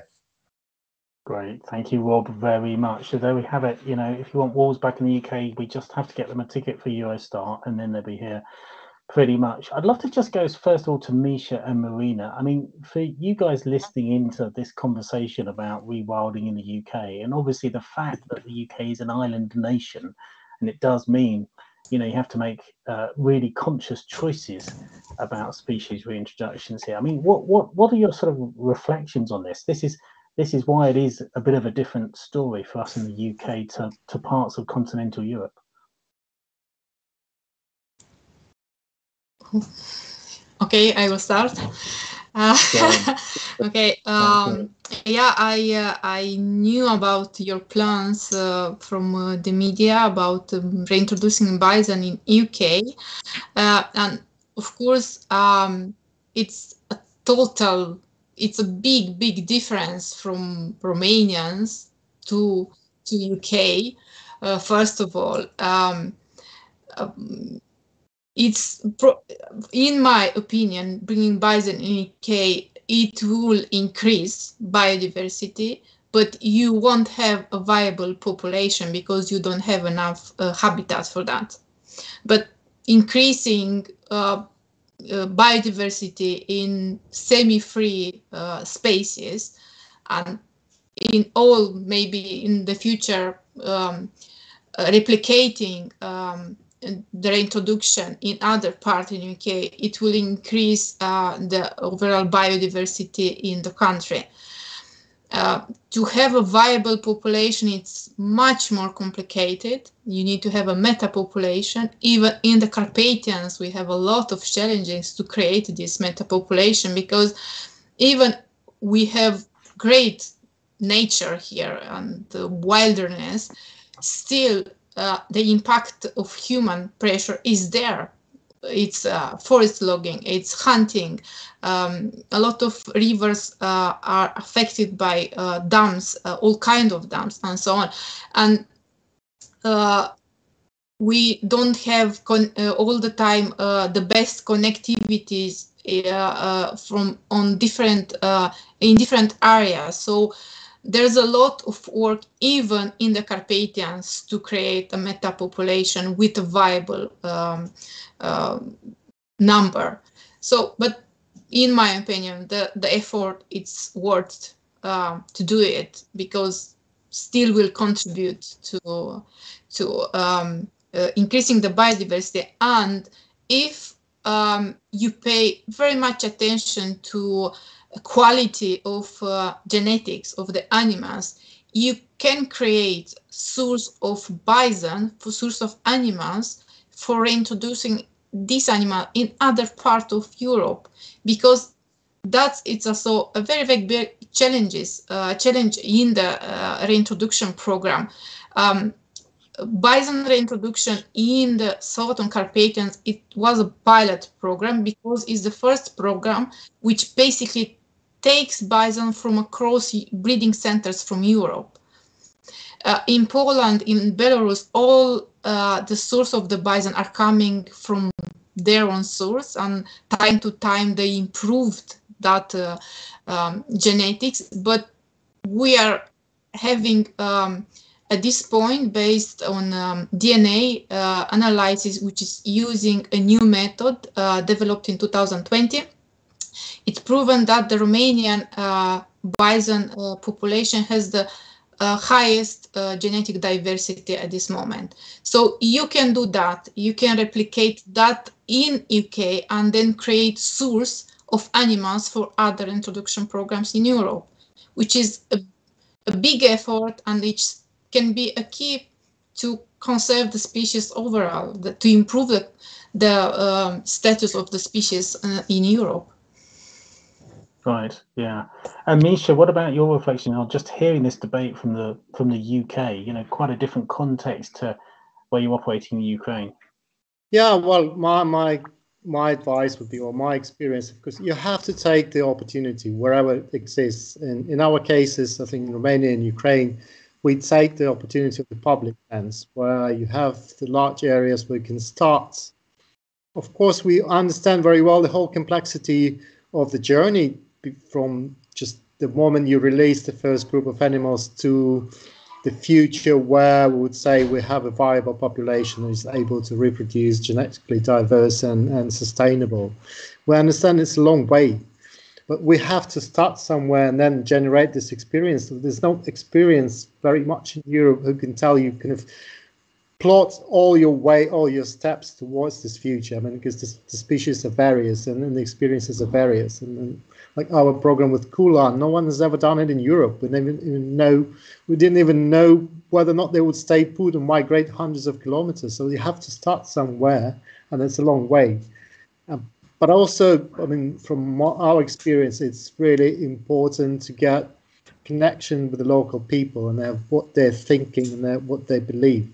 Great. Thank you, Rob, very much. So there we have it. You know, if you want wolves back in the U K, we just have to get them a ticket for Eurostar and then they'll be here. Pretty much. I'd love to just go first of all to Misha and Marina. I mean, for you guys listening into this conversation about rewilding in the U K, and obviously the fact that the U K is an island nation, and it does mean, you know, you have to make uh, really conscious choices about species reintroductions here. I mean, what what what are your sort of reflections on this? This is this is why it is a bit of a different story for us in the U K to to parts of continental Europe. Okay, I will start. Uh, okay, um, yeah, I uh, I knew about your plans uh, from uh, the media about um, reintroducing bison in U K, uh, and of course, um, it's a total, it's a big, big difference from Romanians to to U K. Uh, first of all. Um, um, It's in my opinion, bringing bison in U K, it will increase biodiversity, but you won't have a viable population because you don't have enough uh, habitat for that. But increasing uh, uh, biodiversity in semi-free uh, spaces, and in all, maybe in the future, um, uh, replicating um, the reintroduction in other parts in U K, it will increase uh, the overall biodiversity in the country. Uh, to have a viable population, it's much more complicated. You need to have a meta-population. Even in the Carpathians, we have a lot of challenges to create this meta-population, because even we have great nature here and the wilderness, still Uh, the impact of human pressure is there. It's uh, forest logging, it's hunting. Um, a lot of rivers uh, are affected by uh, dams, uh, all kinds of dams and so on. And uh, we don't have con- uh, all the time uh, the best connectivities uh, uh, from on different uh, in different areas. So there's a lot of work, even in the Carpathians, to create a meta population with a viable um, uh, number. So, but in my opinion, the, the effort, it's worth uh, to do it, because still will contribute to, to um, uh, increasing the biodiversity. And if um, you pay very much attention to quality of uh, genetics of the animals, you can create source of bison, for source of animals, for reintroducing this animal in other part of Europe, because that's it's also a very very big challenges uh, challenge in the uh, reintroduction program. Um, bison reintroduction in the Southern Carpathians, it was a pilot program, because it's the first program which basically takes bison from across breeding centers from Europe. Uh, in Poland, in Belarus, all uh, the source of the bison are coming from their own source, and time to time they improved that uh, um, genetics. But we are having, um, at this point, based on um, D N A uh, analysis, which is using a new method uh, developed in two thousand twenty. It's proven that the Romanian uh, bison uh, population has the uh, highest uh, genetic diversity at this moment. So you can do that. You can replicate that in U K and then create source of animals for other introduction programs in Europe, which is a, a big effort, and it can be a key to conserve the species overall, the, to improve the, the um, status of the species uh, in Europe. Right, yeah. And Misha, what about your reflection on just hearing this debate from the from the U K? You know, quite a different context to where you operate in the Ukraine. Yeah, well, my my my advice would be, or my experience, because you have to take the opportunity wherever it exists. In in our cases, I think in Romania and Ukraine, we take the opportunity of the public lands, where you have the large areas where you can start. Of course, we understand very well the whole complexity of the journey from just the moment you release the first group of animals to the future where we would say we have a viable population that is able to reproduce genetically diverse and, and sustainable. We understand it's a long way, but we have to start somewhere and then generate this experience. There's no experience very much in Europe who can tell you kind of plot all your way, all your steps towards this future. I mean, because this, the species are various and, and the experiences are various. And, and like our program with Kulan, no one has ever done it in Europe. We didn't even know, we didn't even know whether or not they would stay put and migrate hundreds of kilometers. So you have to start somewhere, and it's a long way. Um, but also, I mean, from our experience, it's really important to get connection with the local people and their, what they're thinking and their, what they believe.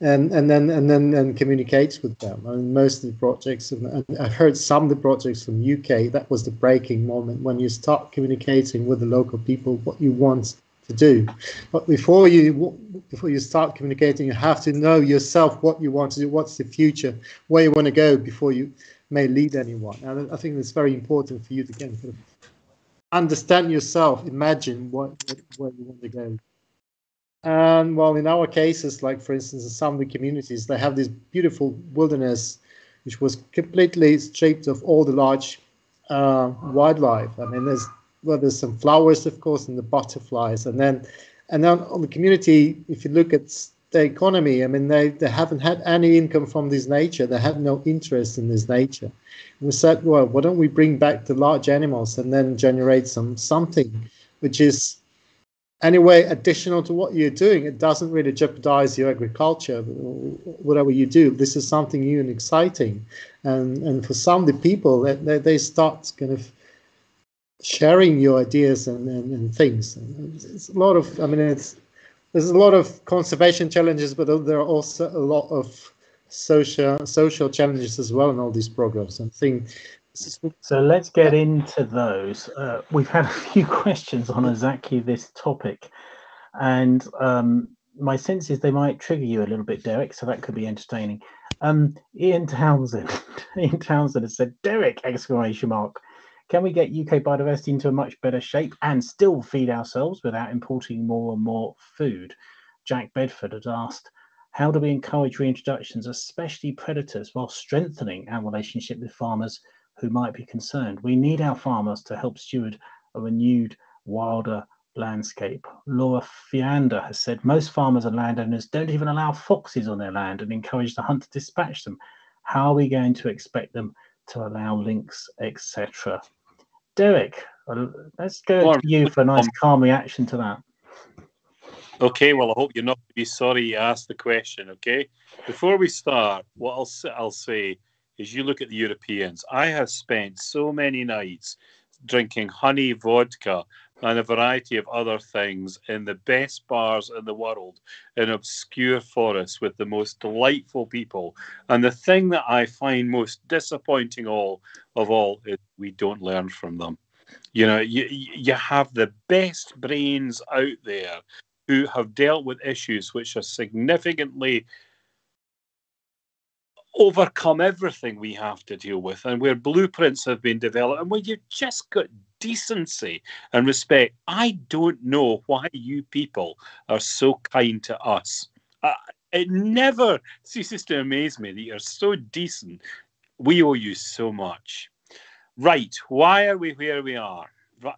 And, and then and then and communicates with them. I mean, most of the projects, and I've heard some of the projects from U K, that was the breaking moment when you start communicating with the local people what you want to do. But before you before you start communicating, you have to know yourself what you want to do, what's the future, where you want to go before you may lead anyone. And I think it's very important for you to kind of understand yourself, imagine what, what where you want to go. And well, in our cases, like for instance, in some of the communities, they have this beautiful wilderness, which was completely stripped of all the large uh, wildlife. I mean, there's well, there's some flowers, of course, and the butterflies, and then and then on the community, if you look at the economy, I mean, they they haven't had any income from this nature. They have no interest in this nature. And we said, well, why don't we bring back the large animals and then generate some something, which is anyway additional to what you're doing. It doesn't really jeopardize your agriculture, whatever you do. This is something new and exciting, and and for some of the people that they, they start kind of sharing your ideas and, and, and things. And it's a lot of, I mean, it's there's a lot of conservation challenges, but there are also a lot of social social challenges as well in all these programs and things. So let's get into those. Uh, we've had a few questions on exactly this topic, and um, my sense is they might trigger you a little bit, Derek, so that could be entertaining. Um, Ian Townsend, Ian Townsend has said, Derek, exclamation mark, can we get U K biodiversity into a much better shape and still feed ourselves without importing more and more food? Jack Bedford has asked, how do we encourage reintroductions, especially predators, while strengthening our relationship with farmers who might be concerned? We need our farmers to help steward a renewed, wilder landscape. Laura Fiander has said, most farmers and landowners don't even allow foxes on their land and encourage the hunt to dispatch them. How are we going to expect them to allow lynx, et cetera? Derek, let's go well, to you for a nice um, calm reaction to that. Okay, well, I hope you're not to be sorry you asked the question, okay? Before we start, what I'll, I'll say, as you look at the Europeans, I have spent so many nights drinking honey vodka and a variety of other things in the best bars in the world, in obscure forests with the most delightful people. And the thing that I find most disappointing all of all is we don't learn from them. You know, you, you have the best brains out there who have dealt with issues which are significantly overcome everything we have to deal with, and where blueprints have been developed, and where you've just got decency and respect. I don't know why you people are so kind to us. Uh, it never ceases to amaze me that you're so decent. We owe you so much. Right, why are we where we are? Right.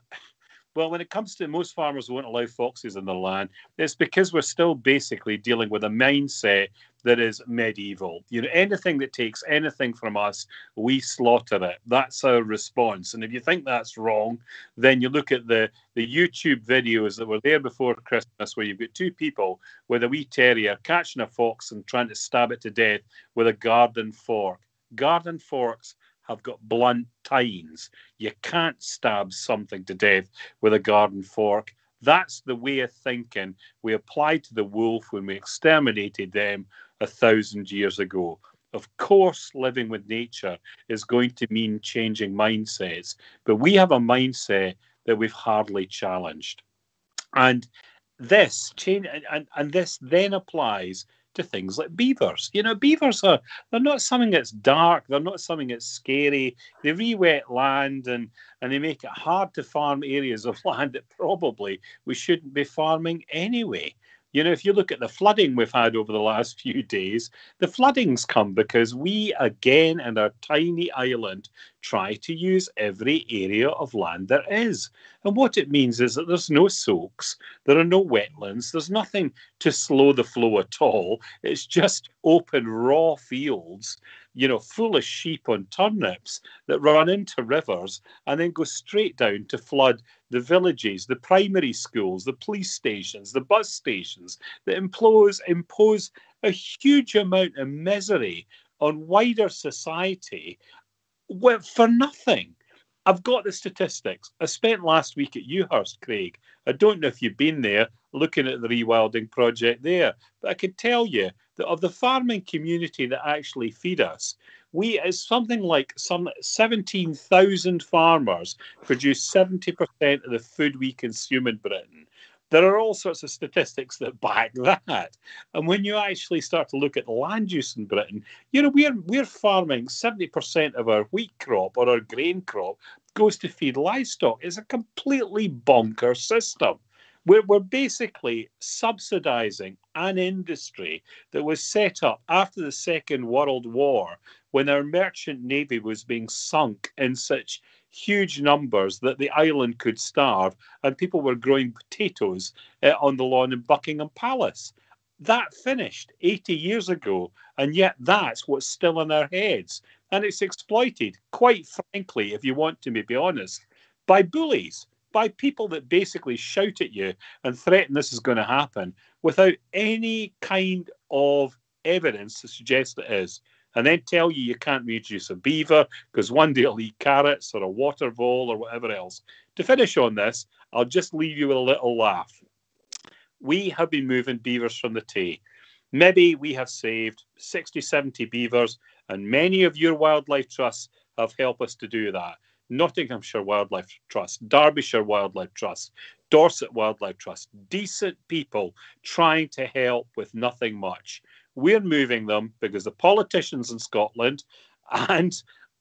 Well, when it comes to most farmers who won't allow foxes on their land, it's because we're still basically dealing with a mindset that is medieval. You know, anything that takes anything from us, we slaughter it. That's our response. And if you think that's wrong, then you look at the, the YouTube videos that were there before Christmas, where you've got two people with a wee terrier catching a fox and trying to stab it to death with a garden fork. Garden forks have got blunt tines. You can't stab something to death with a garden fork. That's the way of thinking we applied to the wolf when we exterminated them a thousand years ago. Of course, living with nature is going to mean changing mindsets, but we have a mindset that we've hardly challenged. And this change, and, and this then applies to things like beavers. You know, beavers are, they're not something that's dark, they're not something that's scary. They re-wet land and, and they make it hard to farm areas of land that probably we shouldn't be farming anyway. You know, if you look at the flooding we've had over the last few days, the flooding's come because we, again, and our tiny island, try to use every area of land there is. And what it means is that there's no soaks, there are no wetlands, there's nothing to slow the flow at all. It's just open, raw fields, you know, full of sheep on turnips that run into rivers and then go straight down to flood the villages, the primary schools, the police stations, the bus stations, that impose, impose a huge amount of misery on wider society for nothing. I've got the statistics. I spent last week at Ewhurst, Craig. I don't know if you've been there looking at the rewilding project there, but I can tell you that of the farming community that actually feed us, we, it's something like some seventeen thousand farmers produce seventy percent of the food we consume in Britain. There are all sorts of statistics that back that. And when you actually start to look at land use in Britain, you know, we're, we're farming seventy percent of our wheat crop or our grain crop goes to feed livestock. It's a completely bonkers system. We're, we're basically subsidising an industry that was set up after the Second World War, when our merchant navy was being sunk in such huge numbers that the island could starve, and people were growing potatoes uh, on the lawn in Buckingham Palace. That finished eighty years ago, and yet that's what's still in our heads. And it's exploited, quite frankly, if you want to be honest, by bullies, by people that basically shout at you and threaten this is going to happen without any kind of evidence to suggest it is. And then tell you you can't reduce a beaver because one day it'll eat carrots or a water vole or whatever else. To finish on this, I'll just leave you with a little laugh. We have been moving beavers from the Tay. Maybe we have saved sixty, seventy beavers, and many of your wildlife trusts have helped us to do that. Nottinghamshire Wildlife Trust, Derbyshire Wildlife Trust, Dorset Wildlife Trust, decent people trying to help with nothing much. We're moving them because the politicians in Scotland and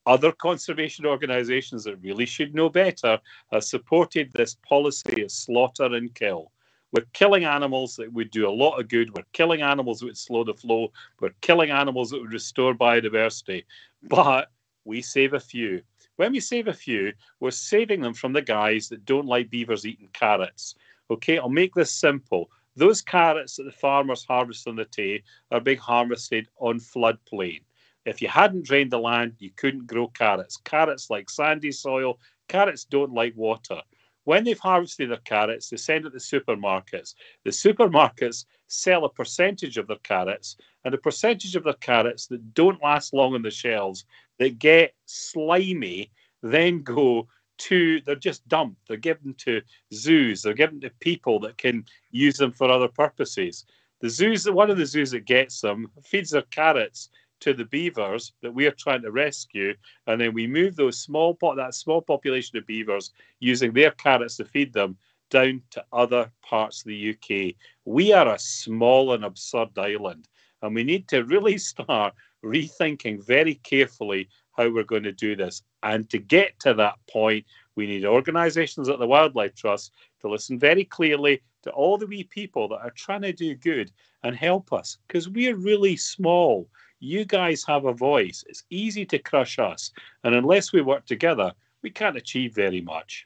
other conservation organisations that really should know better have supported this policy of slaughter and kill. We're killing animals that would do a lot of good. We're killing animals that would slow the flow. We're killing animals that would restore biodiversity. But we save a few. When we save a few, we're saving them from the guys that don't like beavers eating carrots. Okay, I'll make this simple. Those carrots that the farmers harvest on the Tay are being harvested on floodplain. If you hadn't drained the land, you couldn't grow carrots. Carrots like sandy soil. Carrots don't like water. When they've harvested their carrots, they send it to the supermarkets. The supermarkets sell a percentage of their carrots, and a percentage of their carrots that don't last long on the shelves, that get slimy, then go to, they're just dumped. They're given to zoos. They're given to people that can use them for other purposes. The zoos, one of the zoos that gets them feeds their carrots to the beavers that we are trying to rescue, and then we move those small po- that small population of beavers using their carrots to feed them down to other parts of the U K. We are a small and absurd island, and we need to really start rethinking very carefully how we're going to do this. And to get to that point, we need organisations at the Wildlife Trust to listen very clearly to all the wee people that are trying to do good and help us, because we're really small. You guys have a voice. It's easy to crush us. And unless we work together, we can't achieve very much.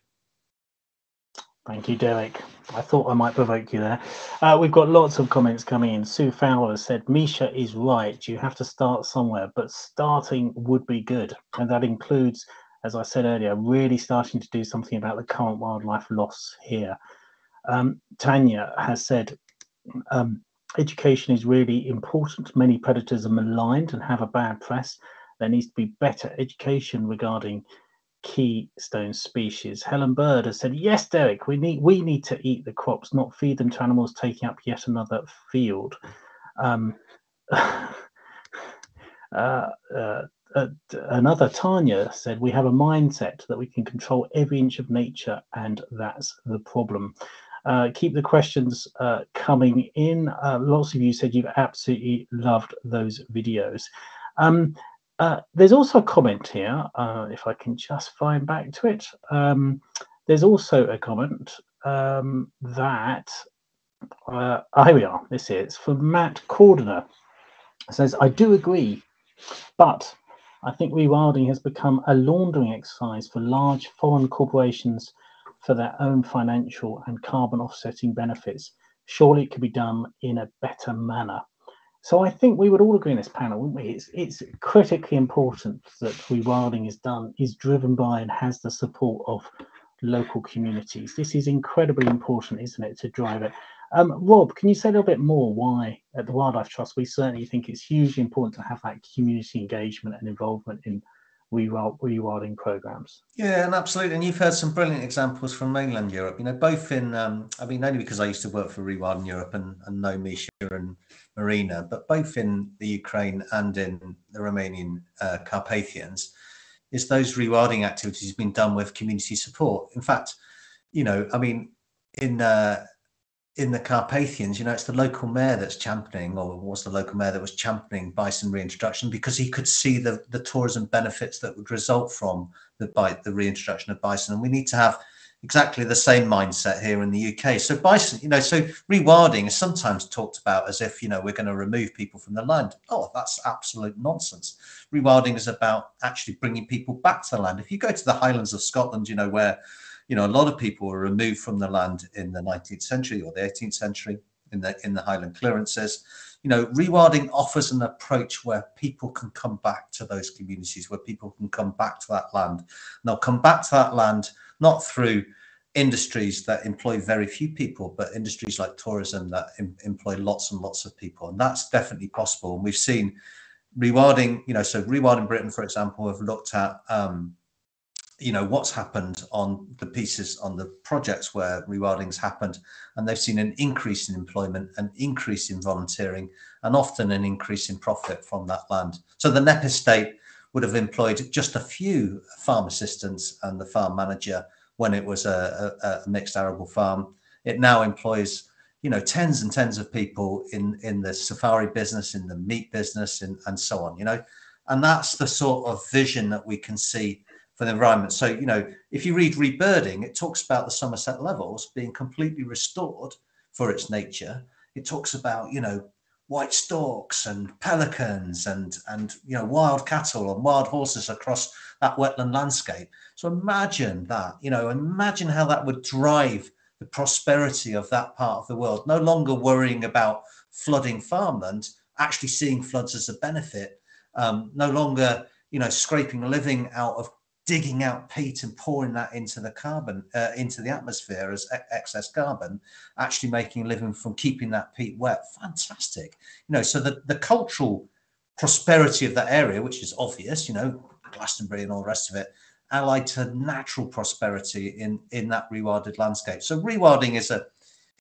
Thank you, Derek. I thought I might provoke you there. Uh, we've got lots of comments coming in. Sue Fowler said, Misha is right. You have to start somewhere, but starting would be good. And that includes, as I said earlier, really starting to do something about the current wildlife loss here. Um, Tanya has said, um, education is really important. Many predators are maligned and have a bad press. There needs to be better education regarding keystone species. Helen Bird has said, yes, Derek, we need we need to eat the crops, not feed them to animals taking up yet another field. Um, uh, uh, uh, another Tanya said, we have a mindset that we can control every inch of nature, and that's the problem. Uh, keep the questions uh, coming in. Uh, lots of you said you've absolutely loved those videos. Um, Uh, there's also a comment here, uh, if I can just find back to it. Um, there's also a comment um, that, uh, oh, here we are, this is from Matt Cordner. It says, I do agree, but I think rewilding has become a laundering exercise for large foreign corporations for their own financial and carbon offsetting benefits. Surely it could be done in a better manner. So I think we would all agree in this panel, wouldn't we? It's, it's critically important that rewilding is done, is driven by and has the support of local communities. This is incredibly important, isn't it, to drive it. Um, Rob, can you say a little bit more why at the Wildlife Trust we certainly think it's hugely important to have that community engagement and involvement in rewilding programs? Yeah, and absolutely. And you've heard some brilliant examples from mainland Europe, you know, both in, um, I mean, only because I used to work for Rewilding Europe and, and know Misha and Marina, but both in the Ukraine and in the Romanian uh, Carpathians, is those rewilding activities have been done with community support. In fact, you know, I mean, in uh, in the Carpathians, you know, it's the local mayor that's championing, or was the local mayor that was championing bison reintroduction, because he could see the, the tourism benefits that would result from the bite, the reintroduction of bison. And we need to have exactly the same mindset here in the U K. So bison, you know, so rewilding is sometimes talked about as if, you know, we're going to remove people from the land. Oh, that's absolute nonsense. Rewilding is about actually bringing people back to the land. If you go to the Highlands of Scotland, you know, where, you know, a lot of people were removed from the land in the nineteenth century or the eighteenth century in the in the Highland clearances, you know, rewilding offers an approach where people can come back to those communities, where people can come back to that land. And they'll come back to that land, not through industries that employ very few people, but industries like tourism that em employ lots and lots of people. And that's definitely possible. And we've seen rewilding, you know, so Rewilding Britain, for example, have looked at, um, you know, what's happened on the pieces, on the projects where rewilding's happened, and they've seen an increase in employment, an increase in volunteering, and often an increase in profit from that land. So the N E P estate would have employed just a few farm assistants and the farm manager when it was a, a, a mixed arable farm. It now employs, you know, tens and tens of people in, in the safari business, in the meat business, in, and so on, you know. And that's the sort of vision that we can see for the environment. So, you know, if you read Rebirding, it talks about the Somerset Levels being completely restored for its nature. It talks about, you know, white storks and pelicans and, and, you know, wild cattle and wild horses across that wetland landscape. So imagine that, you know, imagine how that would drive the prosperity of that part of the world. No longer worrying about flooding farmland, actually seeing floods as a benefit, um, no longer, you know, scraping a living out of digging out peat and pouring that into the carbon, uh, into the atmosphere as ex excess carbon, actually making a living from keeping that peat wet. Fantastic. You know, so the, the cultural prosperity of that area, which is obvious, you know, Glastonbury and all the rest of it, allied to natural prosperity in, in that rewilded landscape. So rewilding is a,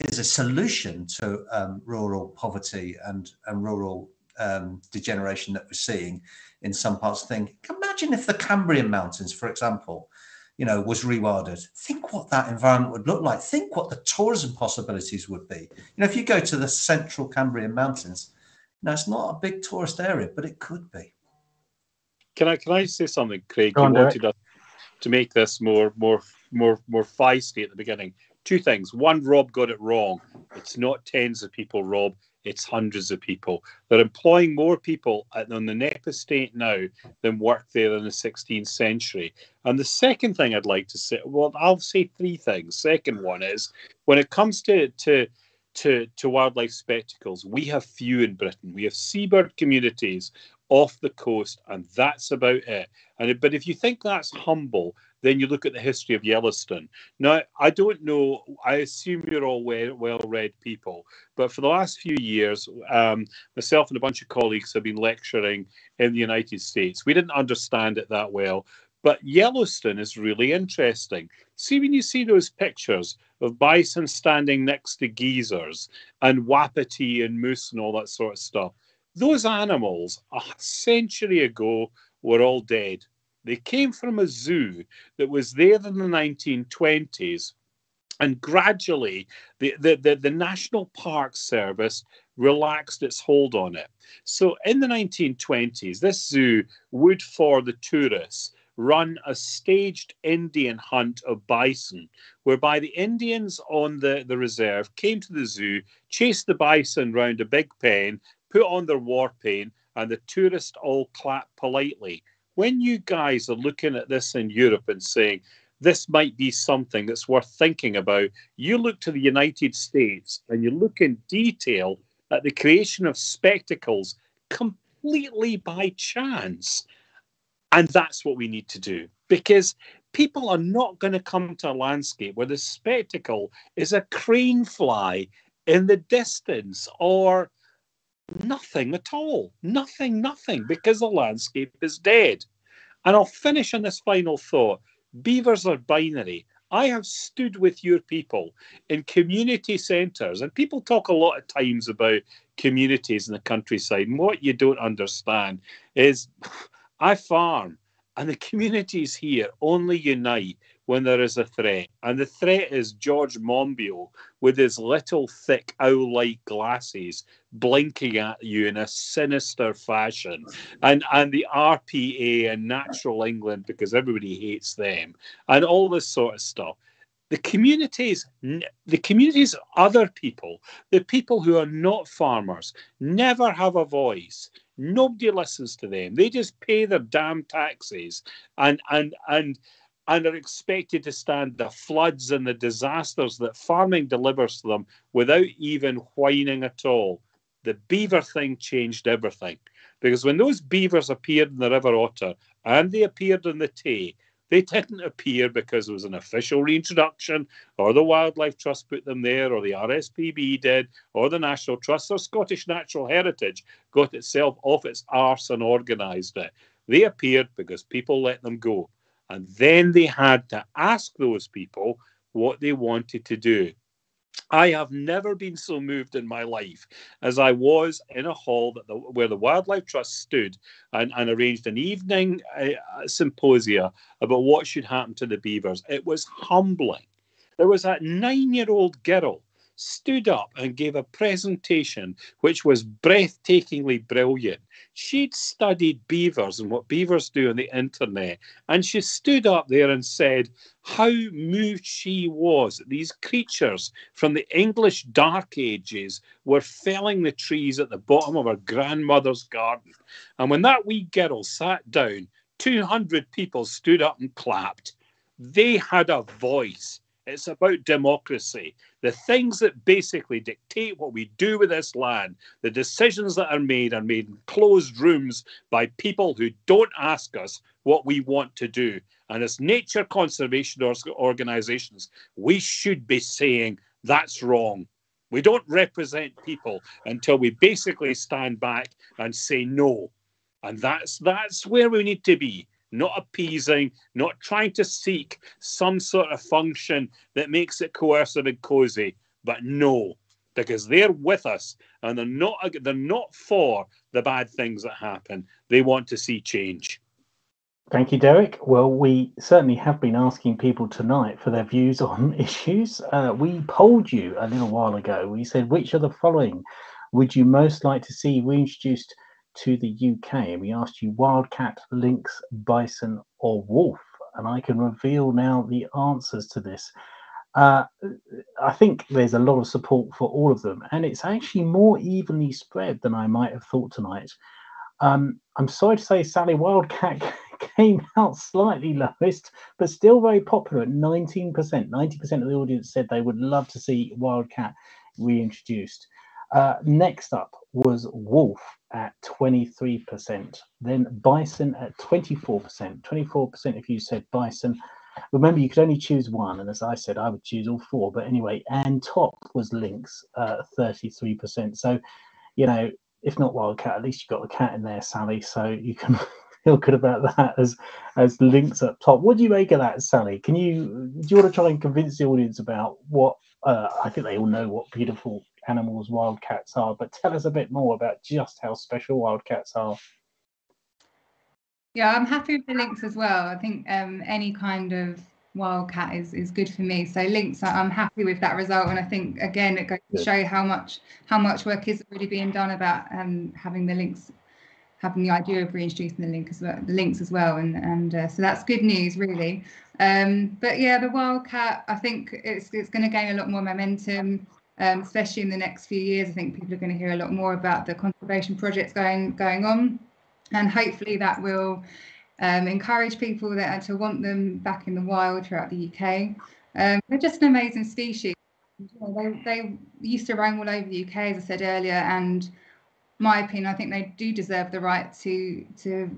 is a solution to um, rural poverty and, and rural um, degeneration that we're seeing in some parts of things. Imagine if the Cambrian Mountains, for example, you know, was rewilded. Think what that environment would look like. Think what the tourism possibilities would be. You know, if you go to the central Cambrian Mountains, now it's not a big tourist area, but it could be. Can I can I say something, Craig? You wanted us to make this more more more more feisty at the beginning. Two things. One, Rob got it wrong. It's not tens of people, Rob. it's hundreds of people. They're employing more people at, on the N E P estate now than worked there in the sixteenth century. And the second thing I'd like to say, well, I'll say three things. Second one is, when it comes to to to, to wildlife spectacles, we have few in Britain. We have seabird communities off the coast, and that's about it. And but if you think that's humble, then you look at the history of Yellowstone. Now, I don't know, I assume you're all well-read people, but for the last few years, um, myself and a bunch of colleagues have been lecturing in the United States. We didn't understand it that well, but Yellowstone is really interesting. See, when you see those pictures of bison standing next to geysers and wapiti and moose and all that sort of stuff, those animals a century ago were all dead. They came from a zoo that was there in the nineteen twenties, and gradually the, the, the, the National Park Service relaxed its hold on it. So in the nineteen twenties, this zoo would, for the tourists, run a staged Indian hunt of bison, whereby the Indians on the, the reserve came to the zoo, chased the bison round a big pen, put on their war paint, and the tourists all clapped politely. When you guys are looking at this in Europe and saying, this might be something that's worth thinking about, you look to the United States and you look in detail at the creation of spectacles completely by chance. And that's what we need to do, because people are not going to come to a landscape where the spectacle is a crane fly in the distance or nothing at all, nothing, nothing, because the landscape is dead. And I'll finish on this final thought. Beavers are binary. I have stood with your people in community centres, and people talk a lot of times about communities in the countryside, and what you don't understand is I farm, and the communities here only unite when there is a threat. And the threat is George Monbiot with his little thick owl-like glasses blinking at you in a sinister fashion. And, and the R P A and Natural England, because everybody hates them, and all this sort of stuff. The communities, the communities other people, the people who are not farmers, never have a voice. Nobody listens to them. They just pay their damn taxes and and and... and are expected to stand the floods and the disasters that farming delivers to them without even whining at all. The beaver thing changed everything, because when those beavers appeared in the River Otter and they appeared in the Tay, they didn't appear because it was an official reintroduction or the Wildlife Trust put them there or the R S P B did or the National Trust or Scottish Natural Heritage got itself off its arse and organised it. They appeared because people let them go. And then they had to ask those people what they wanted to do. I have never been so moved in my life as I was in a hall that the, where the Wildlife Trust stood and, and arranged an evening uh, symposia about what should happen to the beavers. It was humbling. There was that nine-year-old girl stood up and gave a presentation which was breathtakingly brilliant. She'd studied beavers and what beavers do on the internet, and she stood up there and said how moved she was that these creatures from the English Dark Ages were felling the trees at the bottom of her grandmother's garden. And when that wee girl sat down, two hundred people stood up and clapped. They had a voice. It's about democracy. The things that basically dictate what we do with this land, the decisions that are made are made in closed rooms by people who don't ask us what we want to do. And as nature conservation organisations, we should be saying that's wrong. We don't represent people until we basically stand back and say no. And that's, that's where we need to be. Not appeasing, not trying to seek some sort of function that makes it coercive and cozy, but no, because they're with us and they're not, they're not for the bad things that happen. They want to see change. Thank you, Derek. Well, we certainly have been asking people tonight for their views on issues. Uh, we polled you a little while ago. We said, which of the following would you most like to see reintroduced to the U K? We asked you wildcat, lynx, bison or wolf, and I can reveal now the answers to this. uh, I think there's a lot of support for all of them, and it's actually more evenly spread than I might have thought tonight. Um, I'm sorry to say Sally Wildcat came out slightly lowest, but still very popular at nineteen percent. ninety percent of the audience said they would love to see Wildcat reintroduced. Uh, next up was Wolf at twenty-three percent, then Bison at twenty-four percent. twenty-four percent if you said Bison. Remember, you could only choose one, and as I said, I would choose all four. But anyway, and top was Lynx, uh, thirty-three percent. So, you know, if not Wildcat, at least you've got the cat in there, Sally, so you can feel good about that as as Lynx up top. What do you make of that, Sally? Can you do you want to try and convince the audience about what uh, I think they all know what beautiful animals wildcats are, but tell us a bit more about just how special wildcats are. Yeah, I'm happy with the Lynx as well. I think um, any kind of wildcat is is good for me. So Lynx, I'm happy with that result, and I think again it goes to show how much how much work is already being done about um, having the Lynx, having the idea of reintroducing the Lynx as well, the Lynx as well, and and uh, so that's good news really. Um, but yeah, the wildcat, I think it's it's going to gain a lot more momentum, um, especially in the next few years. I think people are going to hear a lot more about the conservation projects going going on, and hopefully that will Um, encourage people that to want them back in the wild throughout the U K. Um, they're just an amazing species. They, they used to roam all over the U K, as I said earlier, and my opinion, I think they do deserve the right to to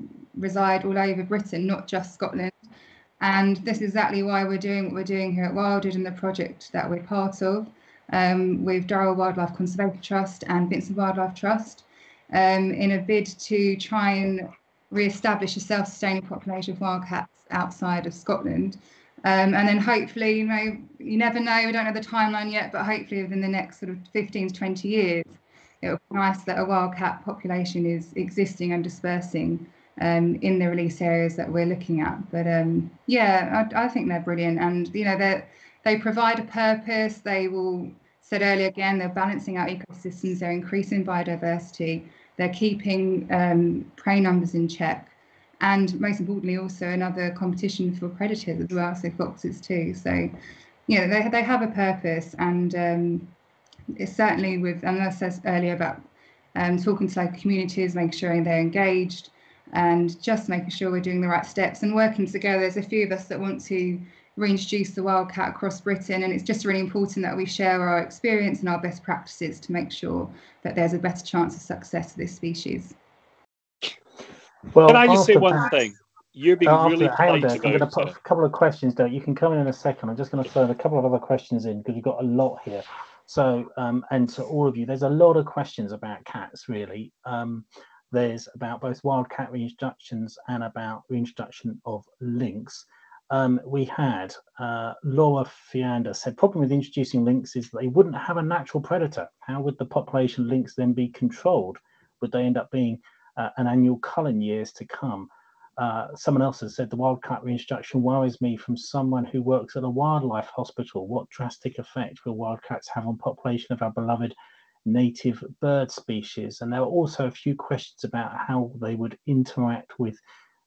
reside all over Britain, not just Scotland. And this is exactly why we're doing what we're doing here at Wildwood and the project that we're part of um, with Durrell Wildlife Conservation Trust and Vincent Wildlife Trust um, in a bid to try and re-establish a self-sustaining population of wildcats outside of Scotland, um, and then hopefully, you know, you never know, we don't know the timeline yet, but hopefully within the next sort of fifteen to twenty years, it'll be nice that a wildcat population is existing and dispersing um, in the release areas that we're looking at. But um, yeah, I, I think they're brilliant, and you know, they they provide a purpose. They will, said earlier again, they're balancing out ecosystems, they're increasing biodiversity. They're keeping um, prey numbers in check, and most importantly, also another competition for predators as well, so foxes too. So, you know, they they have a purpose, and um, it's certainly with, and as I said earlier about um, talking to local communities, making sure they're engaged, and just making sure we're doing the right steps and working together. There's a few of us that want to reintroduce the wildcat across Britain, and it's just really important that we share our experience and our best practices to make sure that there's a better chance of success for this species. Well, can I just say one that, thing? You're being really polite. I'm going to put a couple of questions down. You can come in in a second. I'm just going to throw a couple of other questions in because we've got a lot here. So, um, and to all of you, there's a lot of questions about cats, really. Um, there's about both wildcat reintroductions and about reintroduction of lynx. Um, we had uh, Laura Fiander said, problem with introducing lynx is they wouldn't have a natural predator. How would the population of lynx then be controlled? Would they end up being uh, an annual cull in years to come? Uh, someone else has said the wildcat reintroduction worries me from someone who works at a wildlife hospital. What drastic effect will wildcats have on population of our beloved native bird species? And there were also a few questions about how they would interact with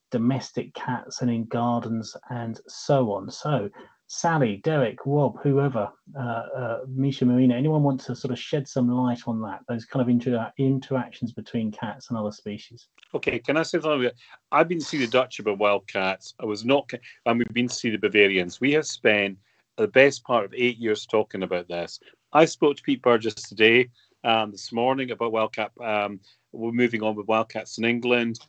domestic cats and in gardens and so on. So Sally, Derek, Rob, whoever, uh, uh, Misha, Marina, anyone want to sort of shed some light on that, those kind of inter interactions between cats and other species? Okay, can I say something? I've been to see the Dutch about wild cats. I was not, and we've been to see the Bavarians. We have spent the best part of eight years talking about this. I spoke to Pete Burgess today, um, this morning about wildcat. Um, we're moving on with wildcats in England.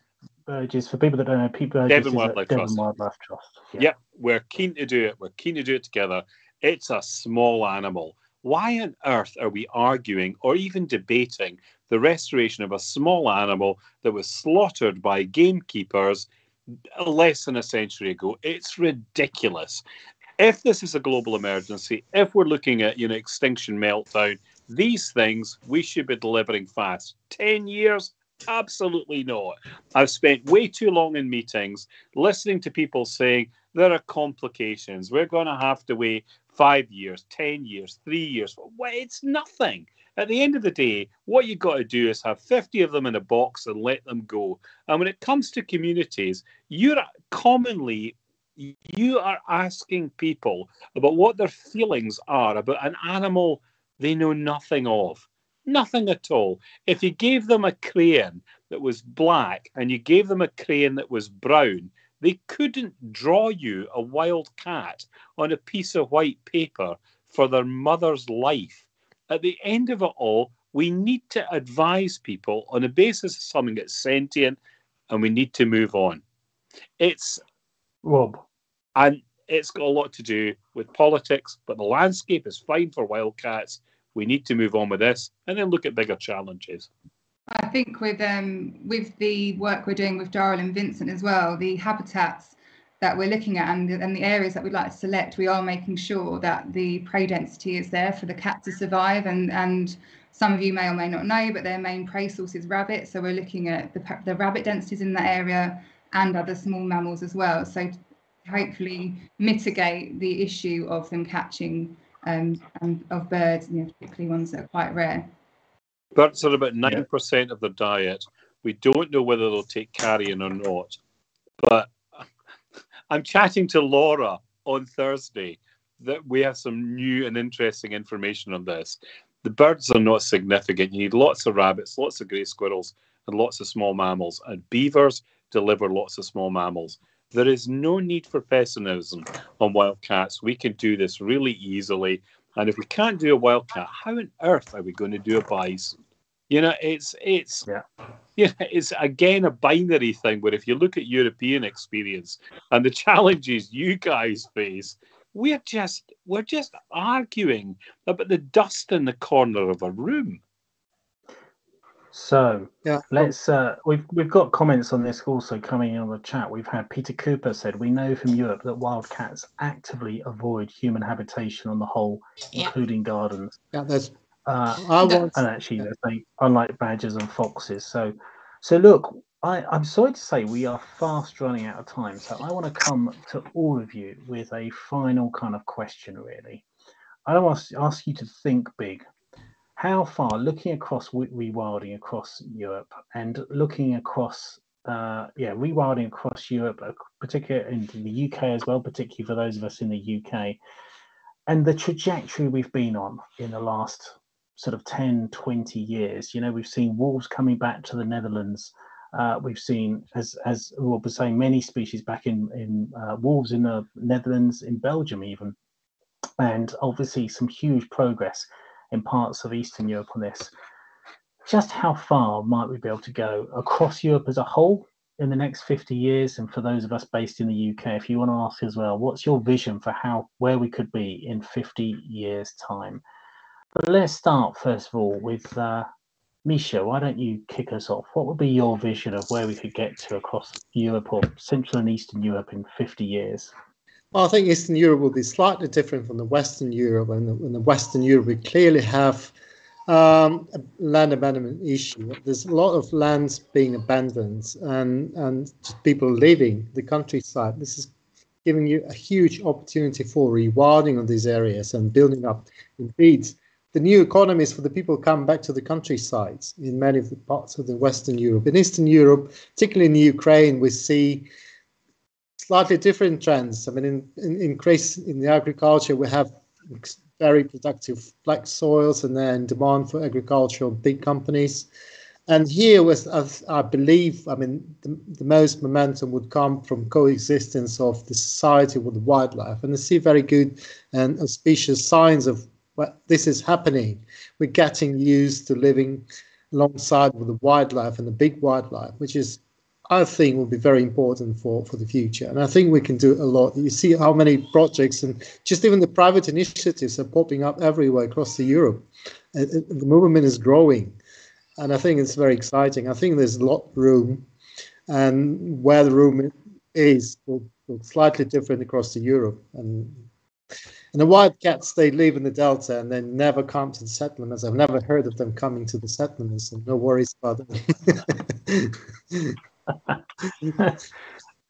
Burgess, for people that don't know, Pete Burgess Devon Wildlife Trust. Wildlife Trust. Yeah. Yep, we're keen to do it. We're keen to do it together. It's a small animal. Why on earth are we arguing or even debating the restoration of a small animal that was slaughtered by gamekeepers less than a century ago? It's ridiculous. If this is a global emergency, if we're looking at, you know, extinction meltdown, these things we should be delivering fast. ten years. Absolutely not. I've spent way too long in meetings listening to people saying there are complications. We're going to have to wait five years, ten years, three years. Well, it's nothing. At the end of the day, what you've got to do is have fifty of them in a box and let them go. And when it comes to communities, you're commonly you are asking people about what their feelings are about an animal they know nothing of. Nothing at all. If you gave them a crane that was black and you gave them a crane that was brown, they couldn't draw you a wild cat on a piece of white paper for their mother's life. At the end of it all, we need to advise people on the basis of something that's sentient, and we need to move on. It's Rob. And it's got a lot to do with politics, but the landscape is fine for wildcats. We need to move on with this and then look at bigger challenges. I think with um, with the work we're doing with Durrell and Vincent as well, the habitats that we're looking at and the, and the areas that we'd like to select, we are making sure that the prey density is there for the cat to survive. And, and some of you may or may not know, but their main prey source is rabbit. So we're looking at the, the rabbit densities in that area and other small mammals as well. So hopefully mitigate the issue of them catching Um, and of birds, you know, particularly ones that are quite rare. Birds are about nine percent yeah. of their diet. We don't know whether they'll take carrion or not. But I'm chatting to Laura on Thursday that we have some new and interesting information on this. The birds are not significant. You need lots of rabbits, lots of grey squirrels, and lots of small mammals. And beavers deliver lots of small mammals. There is no need for pessimism on wildcats. We can do this really easily. And if we can't do a wildcat, how on earth are we going to do a bison? You know, it's it's yeah. you know, it's again a binary thing where if you look at European experience and the challenges you guys face, we're just we're just arguing about the dust in the corner of a room. So yeah. let's. Uh, we've we've got comments on this also coming in on the chat. We've had Peter Cooper said we know from Europe that wildcats actively avoid human habitation on the whole, yeah. including gardens. Yeah, there's. Uh, I want, and actually, yeah. they, unlike badgers and foxes. So, so look, I, I'm sorry to say we are fast running out of time. So I want to come to all of you with a final kind of question. Really, I don't want to ask you to think big. How far, looking across rewilding across Europe and looking across, uh, yeah, rewilding across Europe, particularly in the U K as well, particularly for those of us in the U K, and the trajectory we've been on in the last sort of ten, twenty years. You know, we've seen wolves coming back to the Netherlands. Uh, we've seen, as as Rob was saying, many species back in, in uh, wolves in the Netherlands, in Belgium even, and obviously some huge progress in parts of Eastern Europe on this. Just how far might we be able to go across Europe as a whole in the next fifty years? And for those of us based in the U K, if you want to ask as well, what's your vision for how where we could be in fifty years time? But let's start first of all with uh, Misha. Why don't you kick us off? What would be your vision of where we could get to across Europe or Central and Eastern Europe in fifty years? Well, I think Eastern Europe will be slightly different from the Western Europe. And in the Western Europe, we clearly have um, a land abandonment issue. There's a lot of lands being abandoned and, and people leaving the countryside. This is giving you a huge opportunity for rewilding on these areas and building up. Indeed, the new economies for the people come back to the countryside in many of the parts of the Western Europe. In Eastern Europe, particularly in Ukraine, we see slightly different trends. I mean, in, in increase in the agriculture, we have very productive black soils and then demand for agricultural big companies. And here was, as I believe, I mean, the, the most momentum would come from coexistence of the society with the wildlife. And I see very good and auspicious signs of well, this is happening. We're getting used to living alongside with the wildlife and the big wildlife, which is I think will be very important for, for the future. And I think we can do a lot. You see how many projects and just even the private initiatives are popping up everywhere across the Europe. Uh, the movement is growing. And I think it's very exciting. I think there's a lot of room. And where the room is will look slightly different across the Europe. And, and the wildcats, they live in the Delta and they never come to the settlements. I've never heard of them coming to the settlements. So no worries about them.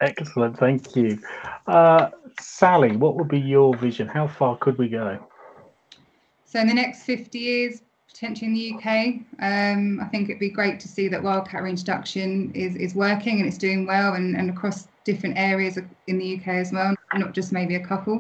Excellent, thank you. Uh, Sally, what would be your vision? How far could we go? So in the next fifty years, potentially in the U K, um, I think it'd be great to see that wildcat reintroduction is, is working and it's doing well and, and across different areas in the U K as well, not not just maybe a couple.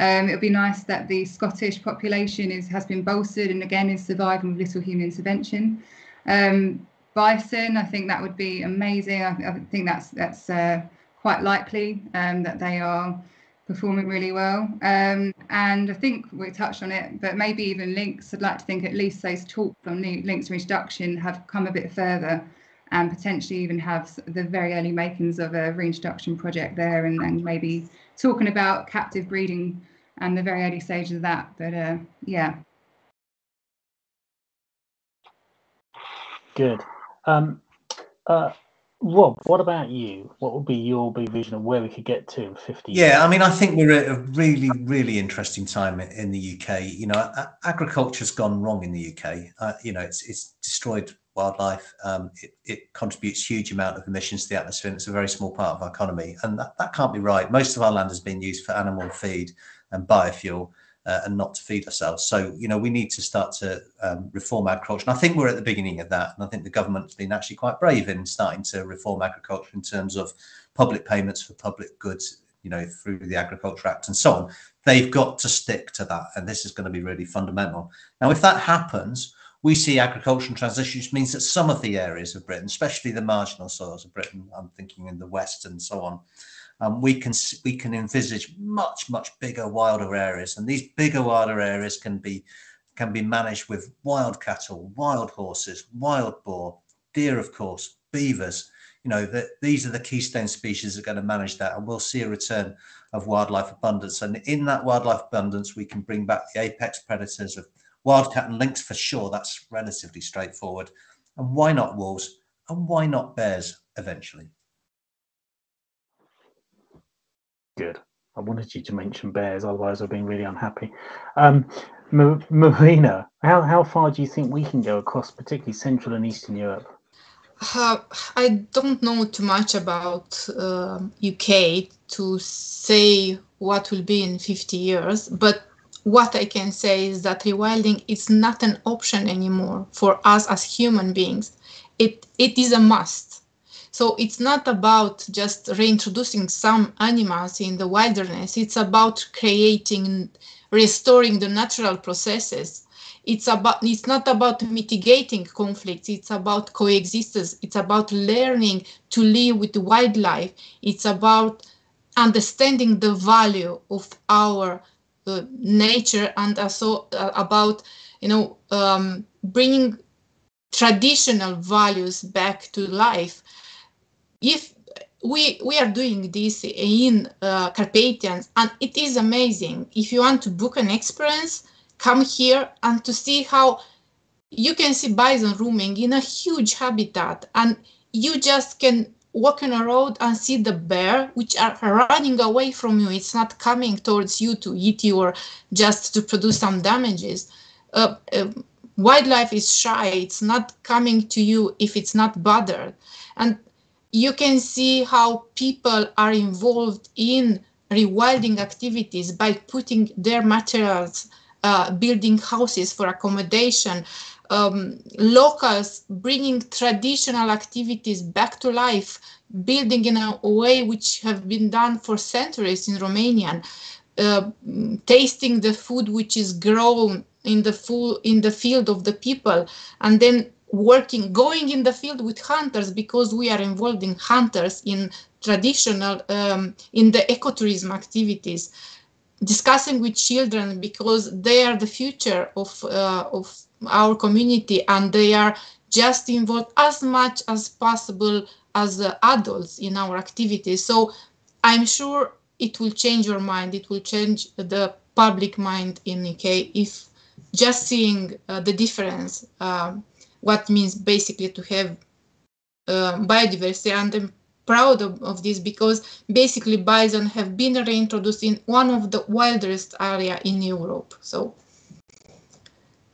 Um, it would be nice that the Scottish population is, has been bolstered and again is surviving with little human intervention. Um, bison, I think that would be amazing. I, I think that's, that's uh, quite likely um, that they are performing really well. Um, and I think we touched on it, but maybe even lynx. I'd like to think at least those talks on lynx reintroduction have come a bit further and potentially even have the very early makings of a reintroduction project there, and, and maybe talking about captive breeding and the very early stages of that. But uh, yeah. Good. Um, uh, Rob, what about you? What would be your big vision of where we could get to in fifty years? Yeah, I mean, I think we're at a really, really interesting time in the U K. You know, agriculture's gone wrong in the U K. Uh, you know, it's it's destroyed wildlife. Um, it, it contributes huge amount of emissions to the atmosphere, and it's a very small part of our economy. And that, that can't be right. Most of our land has been used for animal feed and biofuel, Uh, and not to feed ourselves. So, you know, we need to start to um, reform agriculture. And I think we're at the beginning of that. And I think the government's been actually quite brave in starting to reform agriculture in terms of public payments for public goods, you know, through the Agriculture Act and so on. They've got to stick to that. And this is going to be really fundamental. Now, if that happens, we see agriculture and transition, which means that some of the areas of Britain, especially the marginal soils of Britain, I'm thinking in the West and so on, Um, we can we can envisage much, much bigger, wilder areas, and these bigger, wilder areas can be can be managed with wild cattle, wild horses, wild boar, deer, of course, beavers. You know, that these are the keystone species that are going to manage that, and we'll see a return of wildlife abundance. And in that wildlife abundance, we can bring back the apex predators of wildcat and lynx for sure. That's relatively straightforward. And why not wolves? And why not bears eventually? Good. I wanted you to mention bears, otherwise I've been really unhappy. Um, Marina, how, how far do you think we can go across particularly Central and Eastern Europe? Uh, I don't know too much about uh, U K to say what will be in fifty years, but what I can say is that rewilding is not an option anymore for us as human beings. It, it is a must. So it's not about just reintroducing some animals in the wilderness. It's about creating, restoring the natural processes. It's about, it's not about mitigating conflicts. It's about coexistence. It's about learning to live with wildlife. It's about understanding the value of our uh, nature, and also uh, about, you know, um, bringing traditional values back to life. If we we are doing this in uh, Carpathians, and it is amazing. If you want to book an experience, come here and to see how you can see bison roaming in a huge habitat, and you just can walk on a road and see the bear, which are running away from you. It's not coming towards you to eat you or just to produce some damages. Uh, uh, wildlife is shy. It's not coming to you if it's not bothered. And you can see how people are involved in rewilding activities by putting their materials, uh, building houses for accommodation, um, locals bringing traditional activities back to life, building in a way which have been done for centuries in Romania, uh, tasting the food which is grown in the full, in the field of the people, and then working, going in the field with hunters, because we are involving hunters in traditional, um, in the ecotourism activities, discussing with children, because they are the future of, uh, of our community, and they are just involved as much as possible as uh, adults in our activities. So I'm sure it will change your mind. It will change the public mind in U K if just seeing uh, the difference. Uh, what means basically to have uh, biodiversity. And I'm proud of, of this, because basically bison have been reintroduced in one of the wildest area in Europe. So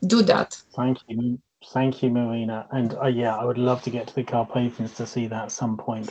do that. Thank you. Thank you, Marina. And uh, yeah, I would love to get to the Carpathians to see that at some point.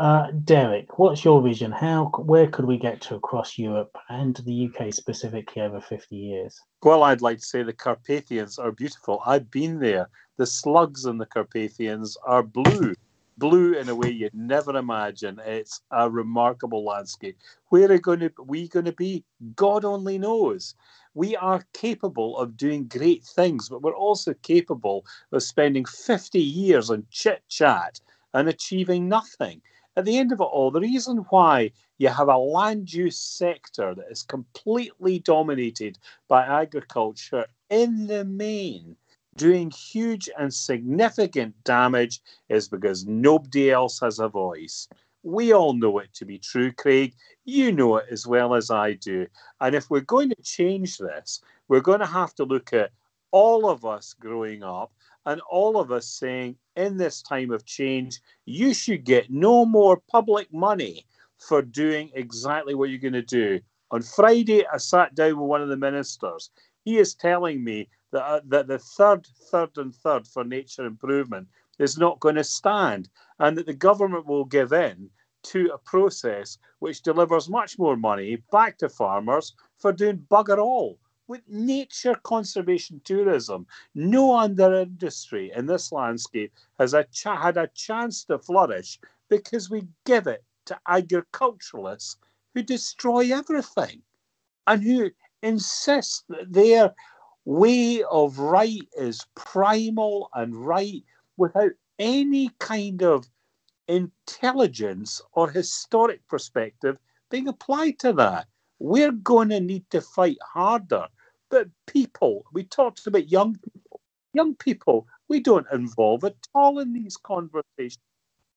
Uh, Derek, what's your vision? How, where could we get to across Europe and the U K specifically over fifty years? Well, I'd like to say the Carpathians are beautiful. I've been there. The slugs in the Carpathians are blue. blue in a way you'd never imagine. It's a remarkable landscape. Where are going to, we going to be? God only knows. We are capable of doing great things, but we're also capable of spending fifty years on chit-chat and achieving nothing. At the end of it all, the reason why you have a land use sector that is completely dominated by agriculture in the main, doing huge and significant damage, is because nobody else has a voice. We all know it to be true, Craig. You know it as well as I do. And if we're going to change this, we're going to have to look at all of us growing up and all of us saying, in this time of change, you should get no more public money for doing exactly what you're going to do. On Friday, I sat down with one of the ministers. He is telling me that, uh, that the third, third and third for nature improvement is not going to stand, and that the government will give in to a process which delivers much more money back to farmers for doing bugger all. With nature conservation tourism, no other industry in this landscape has a ch- had a chance to flourish because we give it to agriculturalists who destroy everything and who insist that their way of right is primal and right without any kind of intelligence or historic perspective being applied to that. We're going to need to fight harder. But people, we talked about young people. Young people, we don't involve at all in these conversations.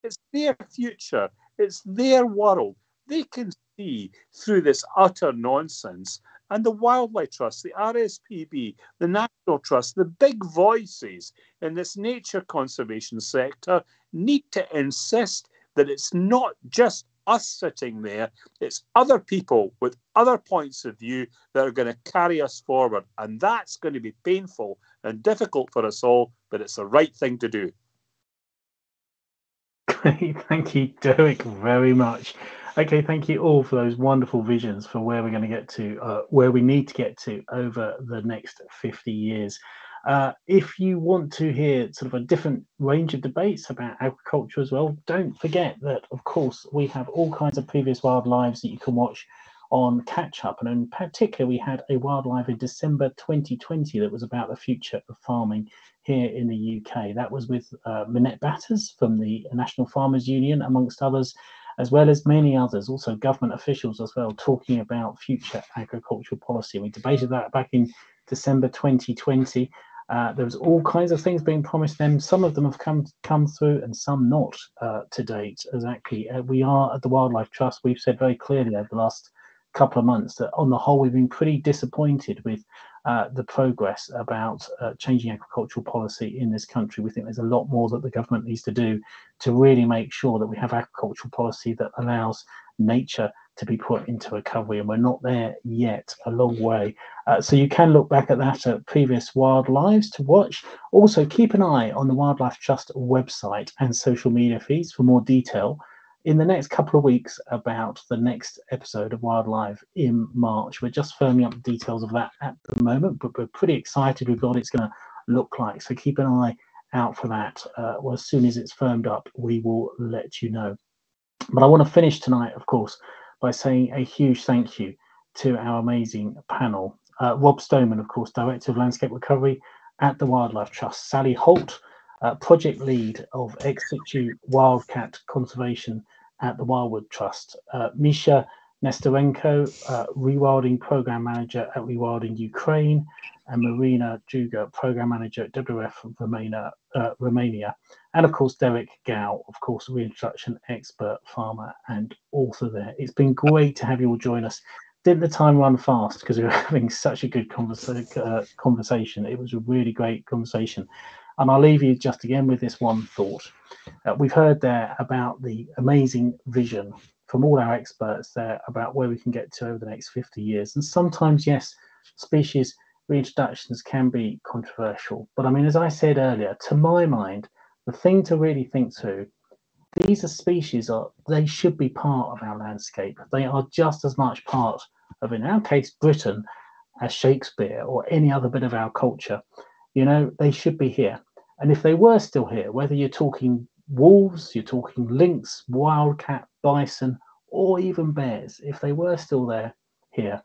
It's their future. It's their world. They can see through this utter nonsense. And the Wildlife Trust, the R S P B, the National Trust, the big voices in this nature conservation sector need to insist that it's not just us sitting there, it's other people with other points of view that are going to carry us forward. And that's going to be painful and difficult for us all, but it's the right thing to do. Great. Thank you, Derek, very much. Okay, thank you all for those wonderful visions for where we're going to get to, uh, where we need to get to over the next fifty years. Uh, if you want to hear sort of a different range of debates about agriculture as well, don't forget that, of course, we have all kinds of previous Wild Lives that you can watch on catch up. And in particular, we had a wildlife in December twenty twenty that was about the future of farming here in the U K. That was with uh, Minette Batters from the National Farmers Union, amongst others, as well as many others, also government officials as well, talking about future agricultural policy. We debated that back in December twenty twenty. Uh, there was all kinds of things being promised them. Some of them have come come through and some not uh, to date, exactly. Uh, we are at the Wildlife Trust. We've said very clearly over the last couple of months that on the whole, we've been pretty disappointed with uh, the progress about uh, changing agricultural policy in this country. We think there's a lot more that the government needs to do to really make sure that we have agricultural policy that allows nature to be put into recovery, and we're not there yet, a long way. Uh, so you can look back at that at previous Wild Lives to watch. Also keep an eye on the Wildlife Trust website and social media feeds for more detail in the next couple of weeks about the next episode of Wild Live in March. We're just firming up the details of that at the moment, but we're pretty excited with what it's going to look like. So keep an eye out for that. Uh, well, as soon as it's firmed up, we will let you know. But I want to finish tonight, of course, by saying a huge thank you to our amazing panel. Uh, Rob Stoneman, of course, Director of Landscape Recovery at the Wildlife Trust. Sally Holt, uh, Project Lead of Ex Situ Wildcat Conservation at the Wildwood Trust. Uh, Misha Nesterenko, uh, Rewilding Program Manager at Rewilding Ukraine. And Marina Druga, Program Manager at W W F Romania, uh, Romania. And of course, Derek Gow, of course, reintroduction expert, farmer and author there. It's been great to have you all join us. Didn't the time run fast because we were having such a good conversa- uh, conversation. It was a really great conversation. And I'll leave you just again with this one thought. Uh, we've heard there about the amazing vision from all our experts there about where we can get to over the next fifty years. And sometimes, yes, species reintroductions can be controversial, but I mean, as I said earlier, to my mind, the thing to really think through, these are species are they should be part of our landscape. They are just as much part of, in our case, Britain, as Shakespeare or any other bit of our culture. You know, they should be here. And if they were still here, whether you're talking wolves, you're talking lynx, wildcat, bison, or even bears, if they were still there here,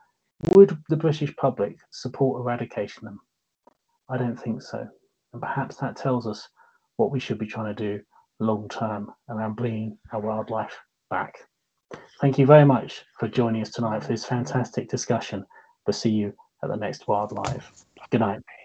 would the British public support eradication of them? I don't think so. And perhaps that tells us what we should be trying to do long term around bringing our wildlife back. Thank you very much for joining us tonight for this fantastic discussion. We'll see you at the next Wildlife. Good night.